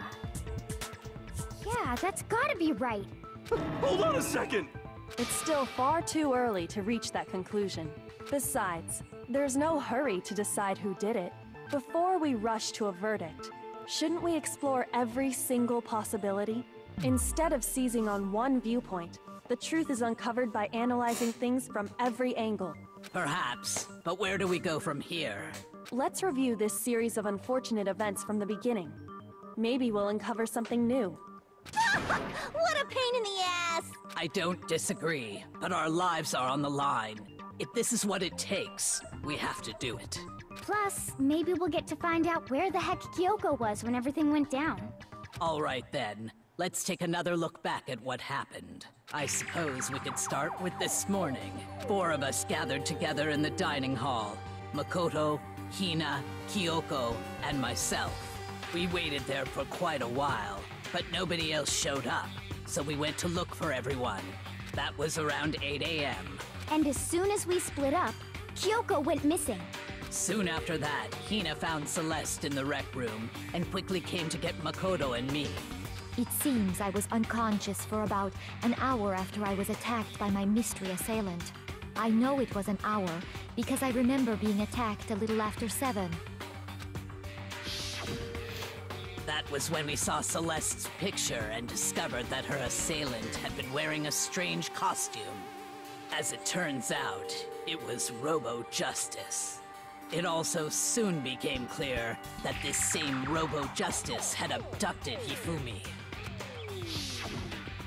Yeah, that's gotta be right. Hold on a second! It's still far too early to reach that conclusion. Besides, there's no hurry to decide who did it. Before we rush to a verdict, shouldn't we explore every single possibility? Instead of seizing on one viewpoint, the truth is uncovered by analyzing things from every angle. Perhaps, but where do we go from here? Let's review this series of unfortunate events from the beginning. Maybe we'll uncover something new. What a pain in the ass! I don't disagree, but our lives are on the line. If this is what it takes, we have to do it. Plus, maybe we'll get to find out where the heck Kyoko was when everything went down. All right then, let's take another look back at what happened. I suppose we could start with this morning. 4 of us gathered together in the dining hall. Makoto, Hina, Kyoko, and myself. We waited there for quite a while, but nobody else showed up, so we went to look for everyone. That was around 8 a.m. And as soon as we split up, Kyoko went missing. Soon after that, Hina found Celeste in the rec room and quickly came to get Makoto and me. It seems I was unconscious for about an hour after I was attacked by my mystery assailant. I know it was an hour because I remember being attacked a little after 7. That was when we saw Celeste's picture and discovered that her assailant had been wearing a strange costume. As it turns out, it was Robo Justice. It also soon became clear that this same Robo Justice had abducted Hifumi.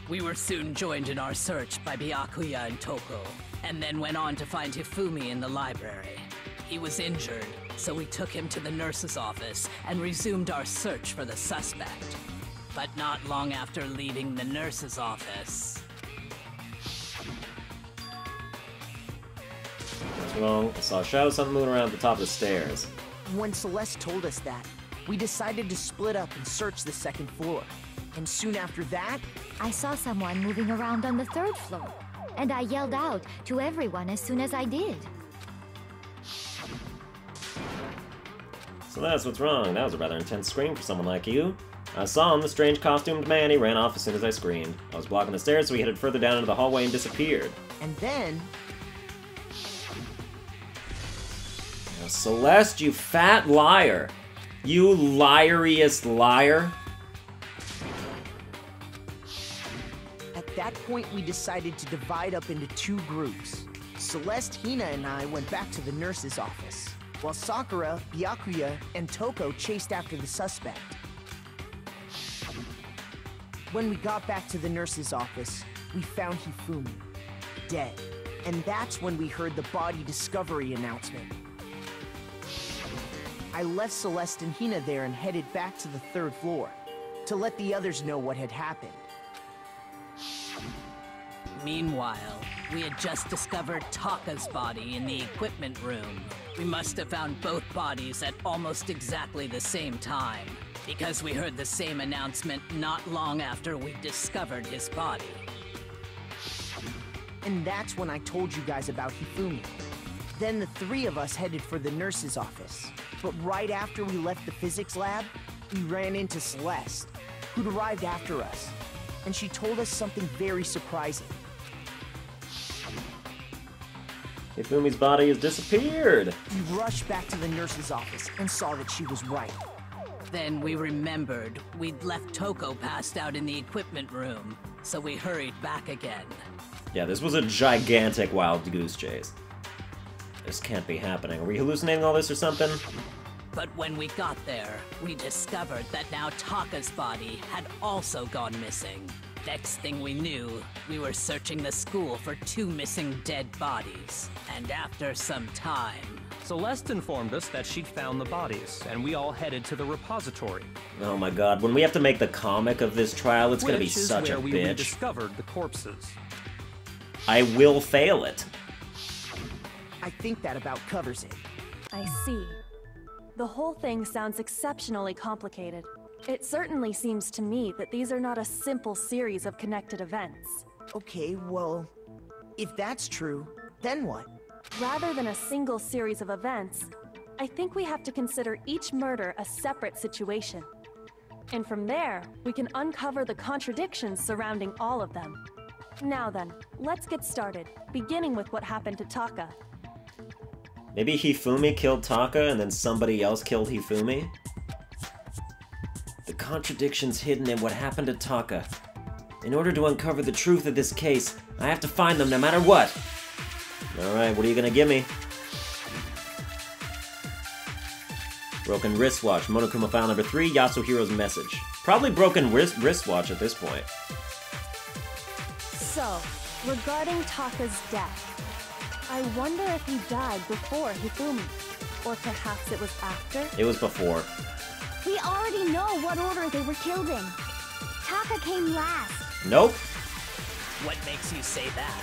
We were soon joined in our search by Byakuya and Toko, and then went on to find Hifumi in the library. He was injured, so we took him to the nurse's office and resumed our search for the suspect. But not long after leaving the nurse's office... What's wrong? I saw shadows on the moon around the top of the stairs. When Celeste told us that, we decided to split up and search the 2nd floor. And soon after that... I saw someone moving around on the 3rd floor, and I yelled out to everyone as soon as I did. Celeste, what's wrong? That was a rather intense scream for someone like you. I saw him, the strange costumed man. He ran off as soon as I screamed. I was blocking the stairs, so he headed further down into the hallway and disappeared. And then... Now, Celeste, you fat liar. You liariest liar. At that point, we decided to divide up into 2 groups. Celeste, Hina, and I went back to the nurse's office, while Sakura, Byakuya, and Toko chased after the suspect. When we got back to the nurse's office, we found Hifumi, dead. And that's when we heard the body discovery announcement. I left Celeste and Hina there and headed back to the 3rd floor, to let the others know what had happened. Meanwhile, We had just discovered Taka's body in the equipment room. We must have found both bodies at almost exactly the same time, because we heard the same announcement not long after we discovered his body. And that's when I told you guys about Hifumi. Then the three of us headed for the nurse's office. But right after we left the physics lab, we ran into Celeste, who'd arrived after us. And she told us something very surprising. Hifumi's body has disappeared! We rushed back to the nurse's office and saw that she was right. Then we remembered we'd left Toko passed out in the equipment room, so we hurried back again. Yeah, this was a gigantic wild goose chase. This can't be happening. Are we hallucinating all this or something? But when we got there, we discovered that now Taka's body had also gone missing. Next thing we knew, we were searching the school for two missing dead bodies. And after some time... Celeste informed us that she'd found the bodies, and we all headed to the repository. Oh my god, when we have to make the comic of this trial, it's gonna be such a bitch. Which is where we rediscovered the corpses. I will fail it. I think that about covers it. I see. The whole thing sounds exceptionally complicated. It certainly seems to me that these are not a simple series of connected events. Okay, well, if that's true, then what? Rather than a single series of events, I think we have to consider each murder a separate situation. And from there, we can uncover the contradictions surrounding all of them. Now then, let's get started, beginning with what happened to Taka. Maybe Hifumi killed Taka, and then somebody else killed Hifumi? The contradictions hidden in what happened to Taka. In order to uncover the truth of this case, I have to find them no matter what! Alright, what are you gonna give me? Broken wristwatch, Monokuma file number 3, Yasuhiro's message. Probably broken wristwatch at this point. So, regarding Taka's death... I wonder if he died before Hifumi, or perhaps it was after? It was before. We already know what order they were killed in. Taka came last. Nope. What makes you say that?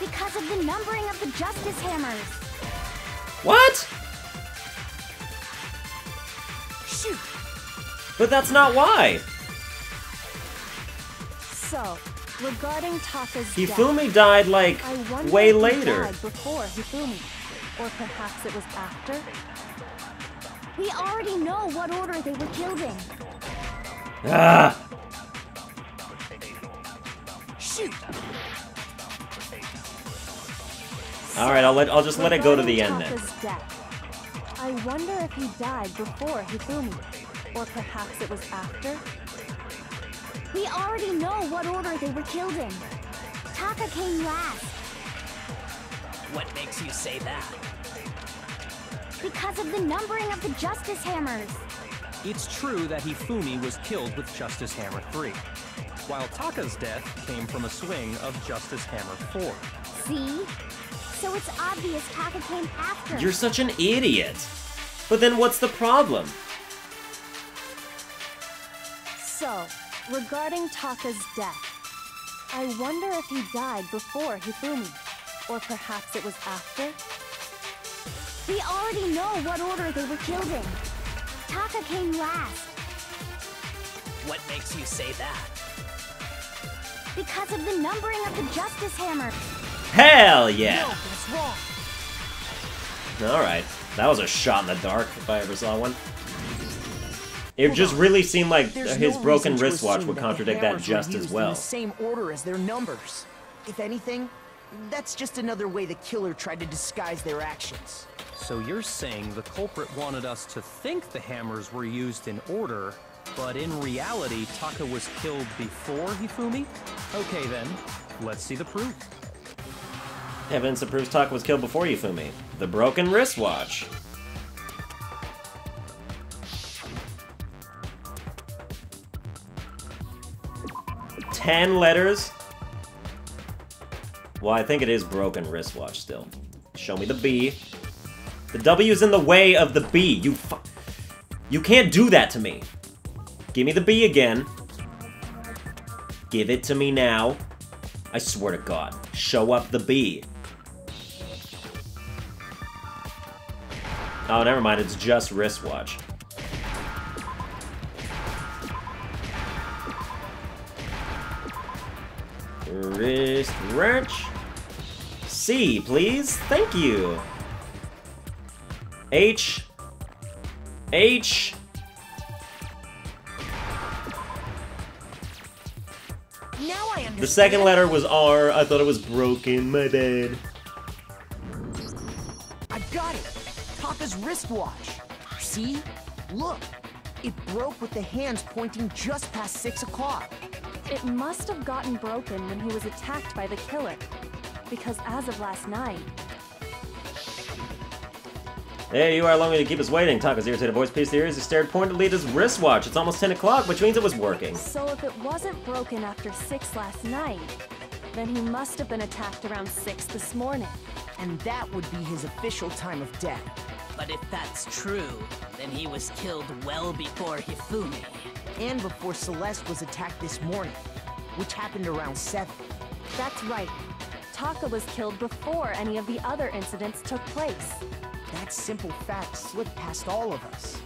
Because of the numbering of the Justice Hammers. What? Shoot. But that's not why. So... regarding Taka's Hifumi death, died like way later. Died before Hifumi, or perhaps it was after. We already know what order they were killed in. Ah! Shoot! All right, I'll just let it go to the end then. Death, I wonder if he died before Hifumi, or perhaps it was after. We already know what order they were killed in. Taka came last. What makes you say that? Because of the numbering of the Justice Hammers. It's true that Hifumi was killed with Justice Hammer 3, while Taka's death came from a swing of Justice Hammer 4. See? So it's obvious Taka came after. You're such an idiot. But then what's the problem? So... regarding Taka's death, I wonder if he died before Hifumi, or perhaps it was after? We already know what order they were killed in. Taka came last. What makes you say that? Because of the numbering of the Justice Hammer. Hell yeah! No, that's wrong. Alright, that was a shot in the dark if I ever saw one. It just really seemed like his broken wristwatch would contradict that just as well. In the same order as their numbers. If anything, that's just another way the killer tried to disguise their actions. So you're saying the culprit wanted us to think the hammers were used in order, but in reality, Taka was killed before Hifumi? Okay then, let's see the proof. Evidence that proves Taka was killed before Hifumi. The broken wristwatch. Ten letters? Well, I think it is broken wristwatch still. Show me the B. The W's in the way of the B. You can't do that to me. Give me the B again. Give it to me now. I swear to God, show up the bee. Oh, never mind, it's just wristwatch. Wrist wrench. C, please. Thank you. H. H. Now I understand. The second letter was R. I thought it was broken. My bad. I've got it. Papa's wristwatch. See? Look. It broke with the hands pointing just past 6 o'clock. It must have gotten broken when he was attacked by the killer. Because as of last night... Hey, you are long way to keep us waiting. Taka's irritated voice pieced the ears. He stared pointedly at his wristwatch. It's almost 10 o'clock, which means it was working. So if it wasn't broken after 6 last night, then he must have been attacked around 6 this morning. And that would be his official time of death. But if that's true, then he was killed well before Hifumi. And before Celeste was attacked this morning, which happened around 7. That's right. Taka was killed before any of the other incidents took place. That simple fact slipped past all of us.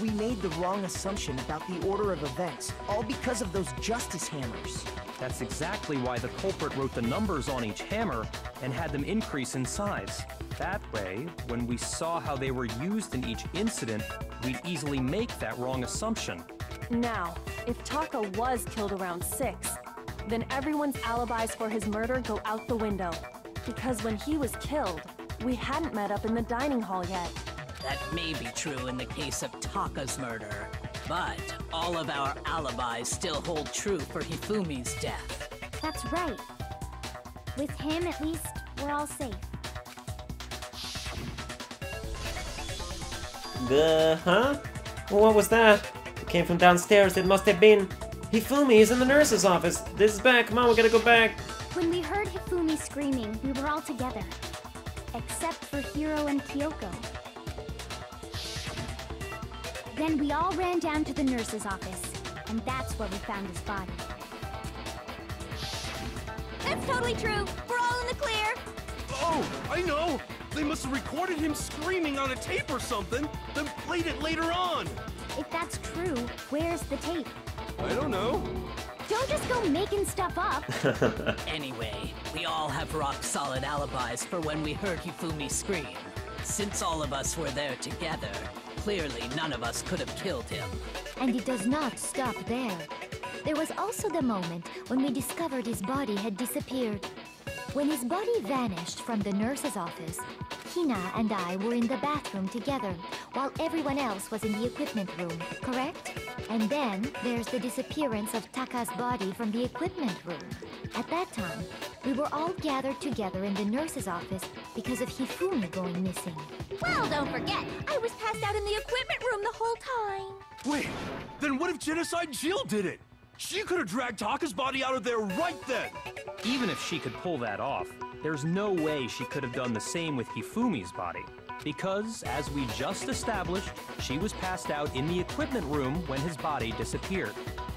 We made the wrong assumption about the order of events, all because of those justice hammers. That's exactly why the culprit wrote the numbers on each hammer and had them increase in size. That way, when we saw how they were used in each incident, we'd easily make that wrong assumption. Now, if Taka was killed around 6, then everyone's alibis for his murder go out the window. Because when he was killed, we hadn't met up in the dining hall yet. That may be true in the case of Taka's murder, but all of our alibis still hold true for Hifumi's death. That's right. With him, at least, we're all safe. Huh? Well, what was that? Came from downstairs. It must have been Hifumi. Is in the nurse's office. This is bad. Come on, we gotta go back. When we heard Hifumi screaming, we were all together, except for Hiro and Kyoko. Then we all ran down to the nurse's office, and that's where we found his body. That's totally true. We're all in the clear. Oh, I know. They must have recorded him screaming on a tape or something, then played it later on. If that's true, where's the tape? I don't know. Don't just go making stuff up. Anyway, we all have rock-solid alibis for when we heard Hifumi scream. Since all of us were there together, clearly none of us could have killed him. And it does not stop there. There was also the moment when we discovered his body had disappeared. When his body vanished from the nurse's office, Hina and I were in the bathroom together, while everyone else was in the equipment room, correct? And then there's the disappearance of Taka's body from the equipment room. At that time, we were all gathered together in the nurse's office because of Hifumi going missing. Well, don't forget, I was passed out in the equipment room the whole time. Wait, then what if Genocide Jill did it? She could have dragged Taka's body out of there right then! Even if she could pull that off, there's no way she could have done the same with Hifumi's body. Because, as we just established, she was passed out in the equipment room when his body disappeared.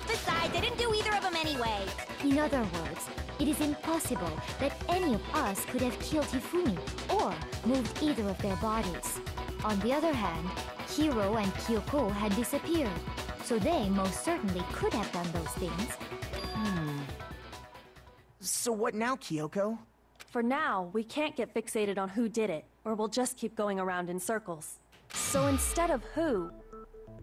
Besides, I didn't do either of them anyway! In other words, it is impossible that any of us could have killed Hifumi or moved either of their bodies. On the other hand, Hiro and Kyoko had disappeared. So they most certainly could have done those things. So what now, Kyoko? For now, we can't get fixated on who did it, or we'll just keep going around in circles. So instead of who,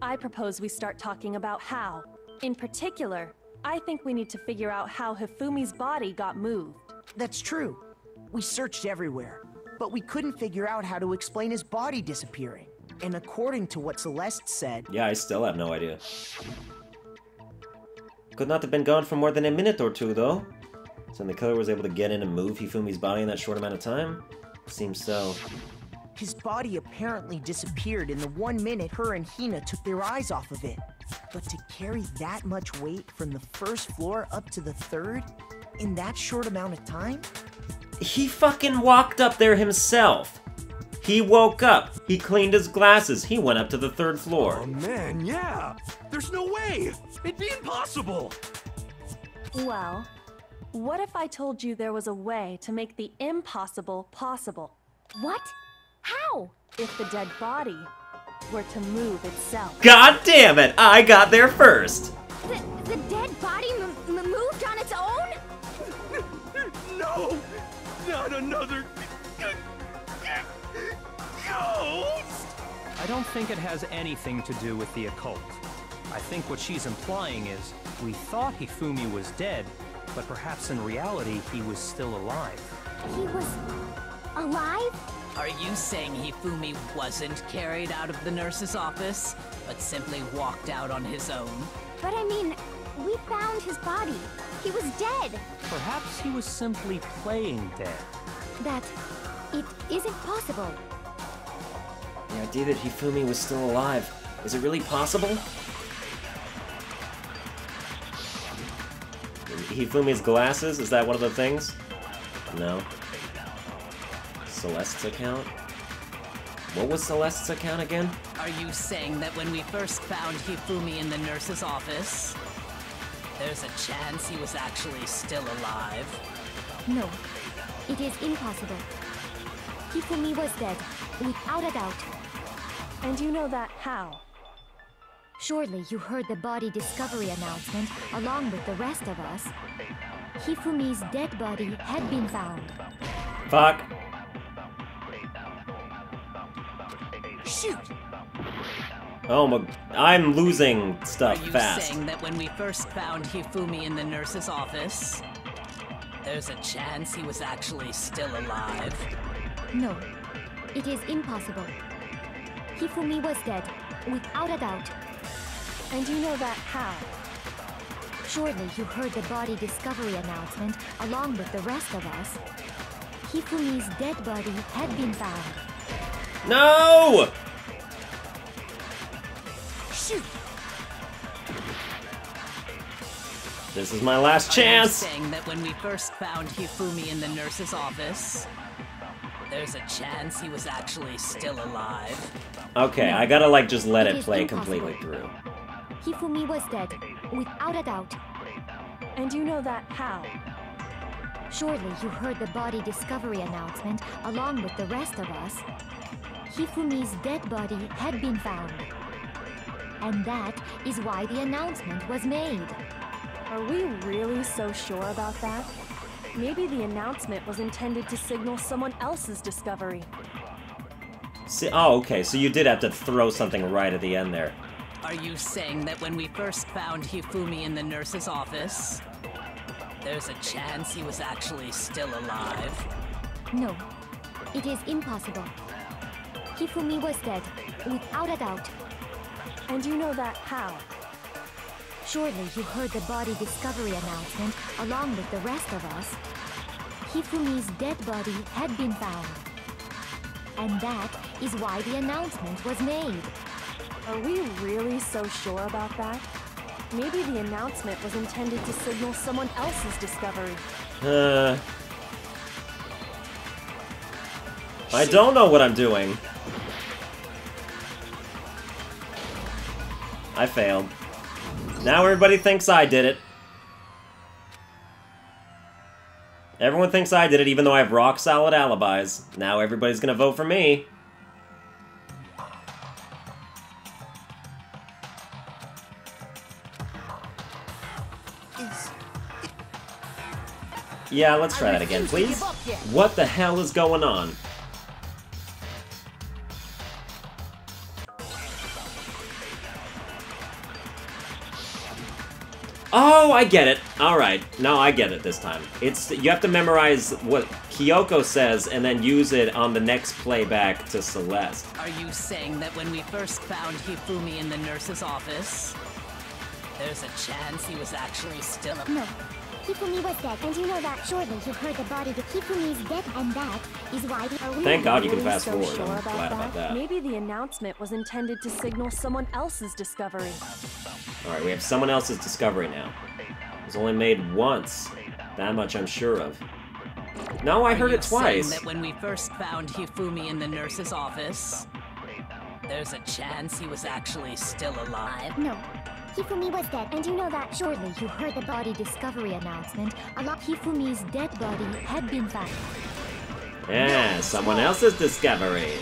I propose we start talking about how. In particular, I think we need to figure out how Hifumi's body got moved. That's true. We searched everywhere, but we couldn't figure out how to explain his body disappearing. And according to what Celeste said... Yeah, I still have no idea. Could not have been gone for more than a minute or two, though. So the killer was able to get in and move Hifumi's body in that short amount of time? Seems so. His body apparently disappeared in the 1 minute her and Hina took their eyes off of it. But to carry that much weight from the first floor up to the third? In that short amount of time? He fucking walked up there himself! He woke up, he cleaned his glasses, he went up to the third floor. Oh man, yeah! There's no way! It'd be impossible! Well, What if I told you there was a way to make the impossible possible? What? How? If the dead body were to move itself. God damn it! I got there first! The dead body moved on its own? No! Not another ghost! I don't think it has anything to do with the occult. I think what she's implying is, we thought Hifumi was dead, but perhaps in reality he was still alive. He was... alive? Are you saying Hifumi wasn't carried out of the nurse's office, but simply walked out on his own? But I mean, we found his body. He was dead. Perhaps he was simply playing dead. That... it isn't possible. The idea that Hifumi was still alive, is it really possible? Hifumi's glasses? Is that one of the things? No. Celeste's account? What was Celeste's account again? Are you saying that when we first found Hifumi in the nurse's office, there's a chance he was actually still alive? No. It is impossible. Hifumi was dead, without a doubt. And you know that how? Surely you heard the body discovery announcement, along with the rest of us. Hifumi's dead body had been found. Fuck. Shoot! Oh my... I'm losing stuff fast. Are you saying that when we first found Hifumi in the nurse's office, there's a chance he was actually still alive? No. It is impossible. Hifumi was dead, without a doubt. And you know that how? Surely you heard the body discovery announcement, along with the rest of us. Hifumi's dead body had been found. No! Shoot! This is my last chance! Are you saying that when we first found Hifumi in the nurse's office, there's a chance he was actually still alive? Okay, I gotta like just let it play completely through. Hifumi was dead, without a doubt. And you know that how? Surely you heard the body discovery announcement, along with the rest of us. Hifumi's dead body had been found. And that is why the announcement was made. Are we really so sure about that? Maybe the announcement was intended to signal someone else's discovery. See, oh, okay, so you did have to throw something right at the end there. Are you saying that when we first found Hifumi in the nurse's office, there's a chance he was actually still alive? No, it is impossible. Hifumi was dead, without a doubt. And you know that how? Surely you heard the body discovery announcement, along with the rest of us. Hifumi's dead body had been found. And that is why the announcement was made. Are we really so sure about that? Maybe the announcement was intended to signal someone else's discovery. I don't know what I'm doing. I failed. Now everybody thinks I did it. Everyone thinks I did it, even though I have rock-solid alibis. Now everybody's gonna vote for me. Yeah, let's try that again, please. What the hell is going on? Oh, I get it. All right. No, I get it this time. It's you have to memorize what Kyoko says and then use it on the next playback to Celeste. Are you saying that when we first found Hifumi in the nurse's office, there's a chance he was actually still alive? No. Hifumi was dead, and you know that. Surely you heard the body that Hifumi's dead, and that is why the... Thank God you can fast forward. I'm glad about that. Maybe the announcement was intended to signal someone else's discovery. Alright, we have someone else's discovery now. It was only made once. That much I'm sure of. No, I heard it twice. That when we first found Hifumi in the nurse's office, there's a chance he was actually still alive. No. Hifumi was dead, and you know that. Surely you heard the body discovery announcement. Hifumi's dead body had been found. Yeah, someone else's discovery.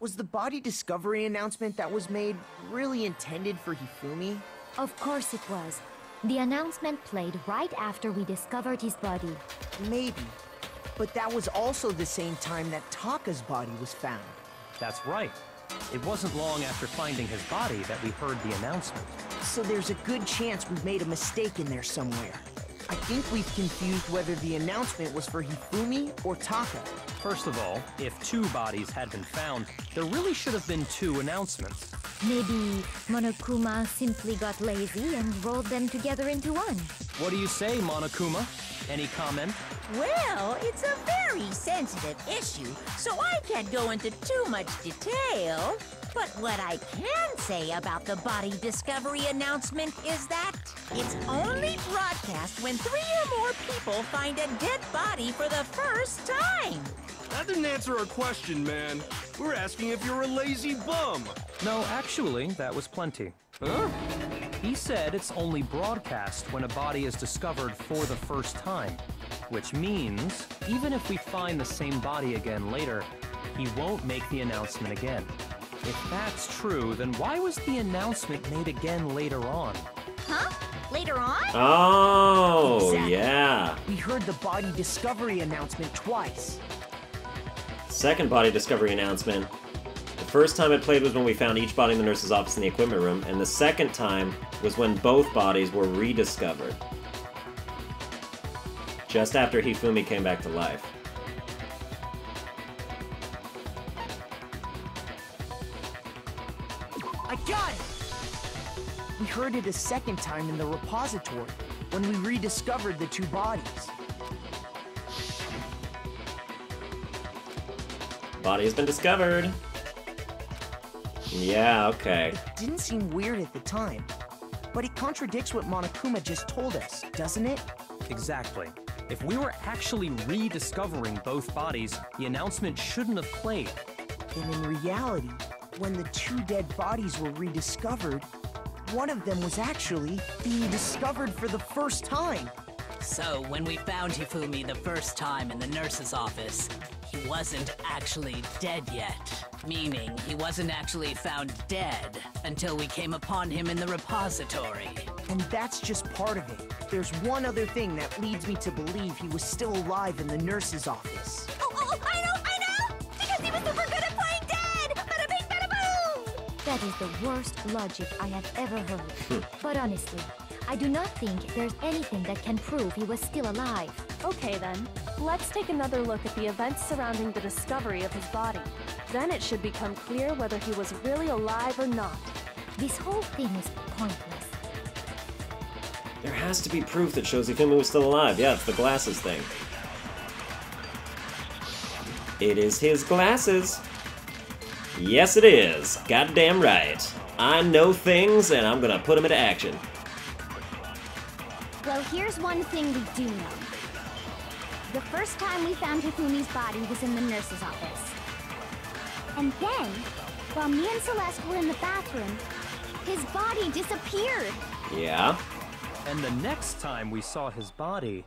Was the body discovery announcement that was made really intended for Hifumi? Of course it was. The announcement played right after we discovered his body. Maybe. But that was also the same time that Taka's body was found. That's right. It wasn't long after finding his body that we heard the announcement. So there's a good chance we've made a mistake in there somewhere. I think we've confused whether the announcement was for Hifumi or Taka. First of all, if two bodies had been found, there really should have been two announcements. Maybe Monokuma simply got lazy and rolled them together into one. What do you say, Monokuma? Any comment? Well, it's a very sensitive issue, so I can't go into too much detail. But what I can say about the body discovery announcement is that it's only broadcast when 3 or more people find a dead body for the first time. That didn't answer our question, man. We're asking if you're a lazy bum. No, actually, that was plenty. Huh? He said it's only broadcast when a body is discovered for the first time, which means even if we find the same body again later, he won't make the announcement again. If that's true, then why was the announcement made again later on? Huh? Later on? Oh, exactly. Yeah. We heard the body discovery announcement twice. Second body discovery announcement. The first time I played was when we found each body in the nurse's office in the equipment room, and the second time was when both bodies were rediscovered. Just after Hifumi came back to life. I got it! We heard it a second time in the repository, when we rediscovered the two bodies. Body has been discovered. Yeah, okay. It didn't seem weird at the time, but it contradicts what Monokuma just told us, doesn't it? Exactly. If we were actually rediscovering both bodies, the announcement shouldn't have played. And in reality, when the two dead bodies were rediscovered, one of them was actually being discovered for the first time. So when we found Hifumi the first time in the nurse's office, he wasn't actually dead yet. Meaning he wasn't actually found dead until we came upon him in the repository. And that's just part of it. There's one other thing that leads me to believe he was still alive in the nurse's office. Oh, I know! Because he was super good at playing dead! Bada bing, bada boom! That is the worst logic I have ever heard. But honestly, I do not think there's anything that can prove he was still alive. Okay then, let's take another look at the events surrounding the discovery of his body. Then it should become clear whether he was really alive or not. This whole thing is pointless. There has to be proof that shows Hifumi was still alive. Yeah, it's the glasses thing. It is his glasses. Yes, it is. Goddamn right. I know things, and I'm gonna put them into action. Well, here's one thing we do know. The first time we found Hifumi's body was in the nurse's office. And then, while me and Celeste were in the bathroom, his body disappeared. Yeah. And the next time we saw his body,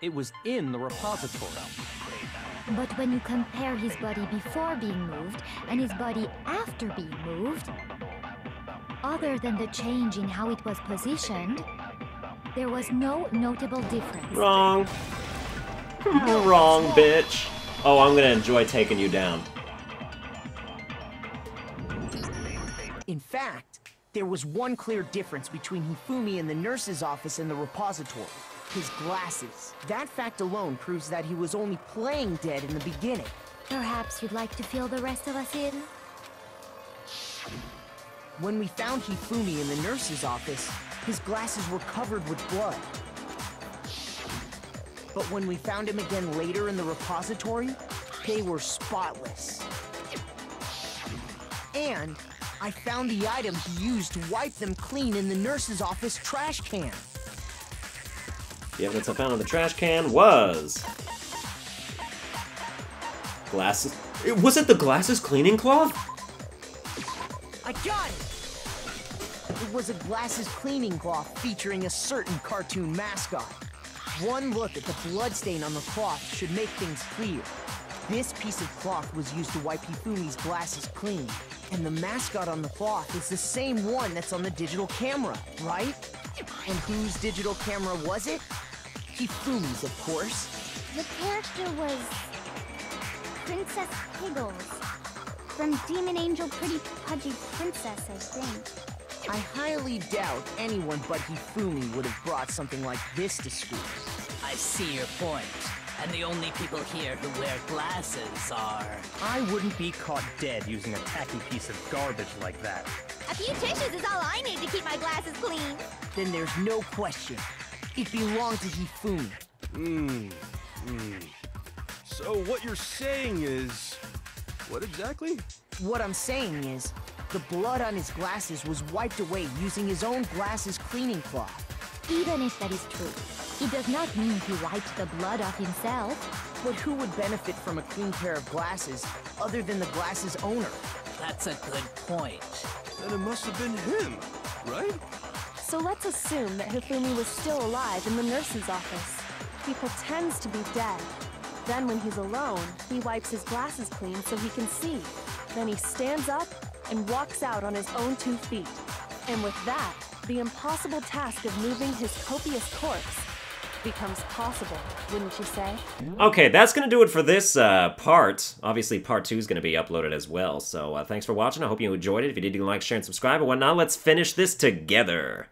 it was in the repository. But when you compare his body before being moved and his body after being moved, other than the change in how it was positioned, there was no notable difference. Wrong. Wrong, bitch. Oh, I'm gonna enjoy taking you down. In fact, there was one clear difference between Hifumi in the nurse's office and the repository. His glasses. That fact alone proves that he was only playing dead in the beginning. Perhaps you'd like to fill the rest of us in? When we found Hifumi in the nurse's office, his glasses were covered with blood. But when we found him again later in the repository, they were spotless. And I found the item he used to wipe them clean in the nurse's office trash can. The evidence I found in the trash can was... glasses. Was it the glasses cleaning cloth? I got it! It was a glasses cleaning cloth featuring a certain cartoon mascot. One look at the bloodstain on the cloth should make things clear. This piece of cloth was used to wipe Hifumi's glasses clean. And the mascot on the cloth is the same one that's on the digital camera, right? And whose digital camera was it? Hifumi's, of course. The character was... Princess Piggles. From Demon Angel Pretty Pudgy Princess, I think. I highly doubt anyone but Hifumi would have brought something like this to school. I see your point. And the only people here who wear glasses are... I wouldn't be caught dead using a tacky piece of garbage like that. A few tissues is all I need to keep my glasses clean. Then there's no question. It belonged to Hifumi. So what you're saying is... What exactly? What I'm saying is, the blood on his glasses was wiped away using his own glasses cleaning cloth. Even if that is true, it does not mean he wiped the blood off himself. But who would benefit from a clean pair of glasses other than the glasses owner? That's a good point. Then it must have been him, right? So let's assume that Hifumi was still alive in the nurse's office. He pretends to be dead. Then when he's alone, he wipes his glasses clean so he can see. Then he stands up and walks out on his own 2 feet. And with that, the impossible task of moving his copious corpse becomes possible, wouldn't you say? Okay, that's gonna do it for this part. Obviously, part 2 is gonna be uploaded as well, so thanks for watching. I hope you enjoyed it. If you did, you can like, share, and subscribe, and whatnot. Let's finish this together.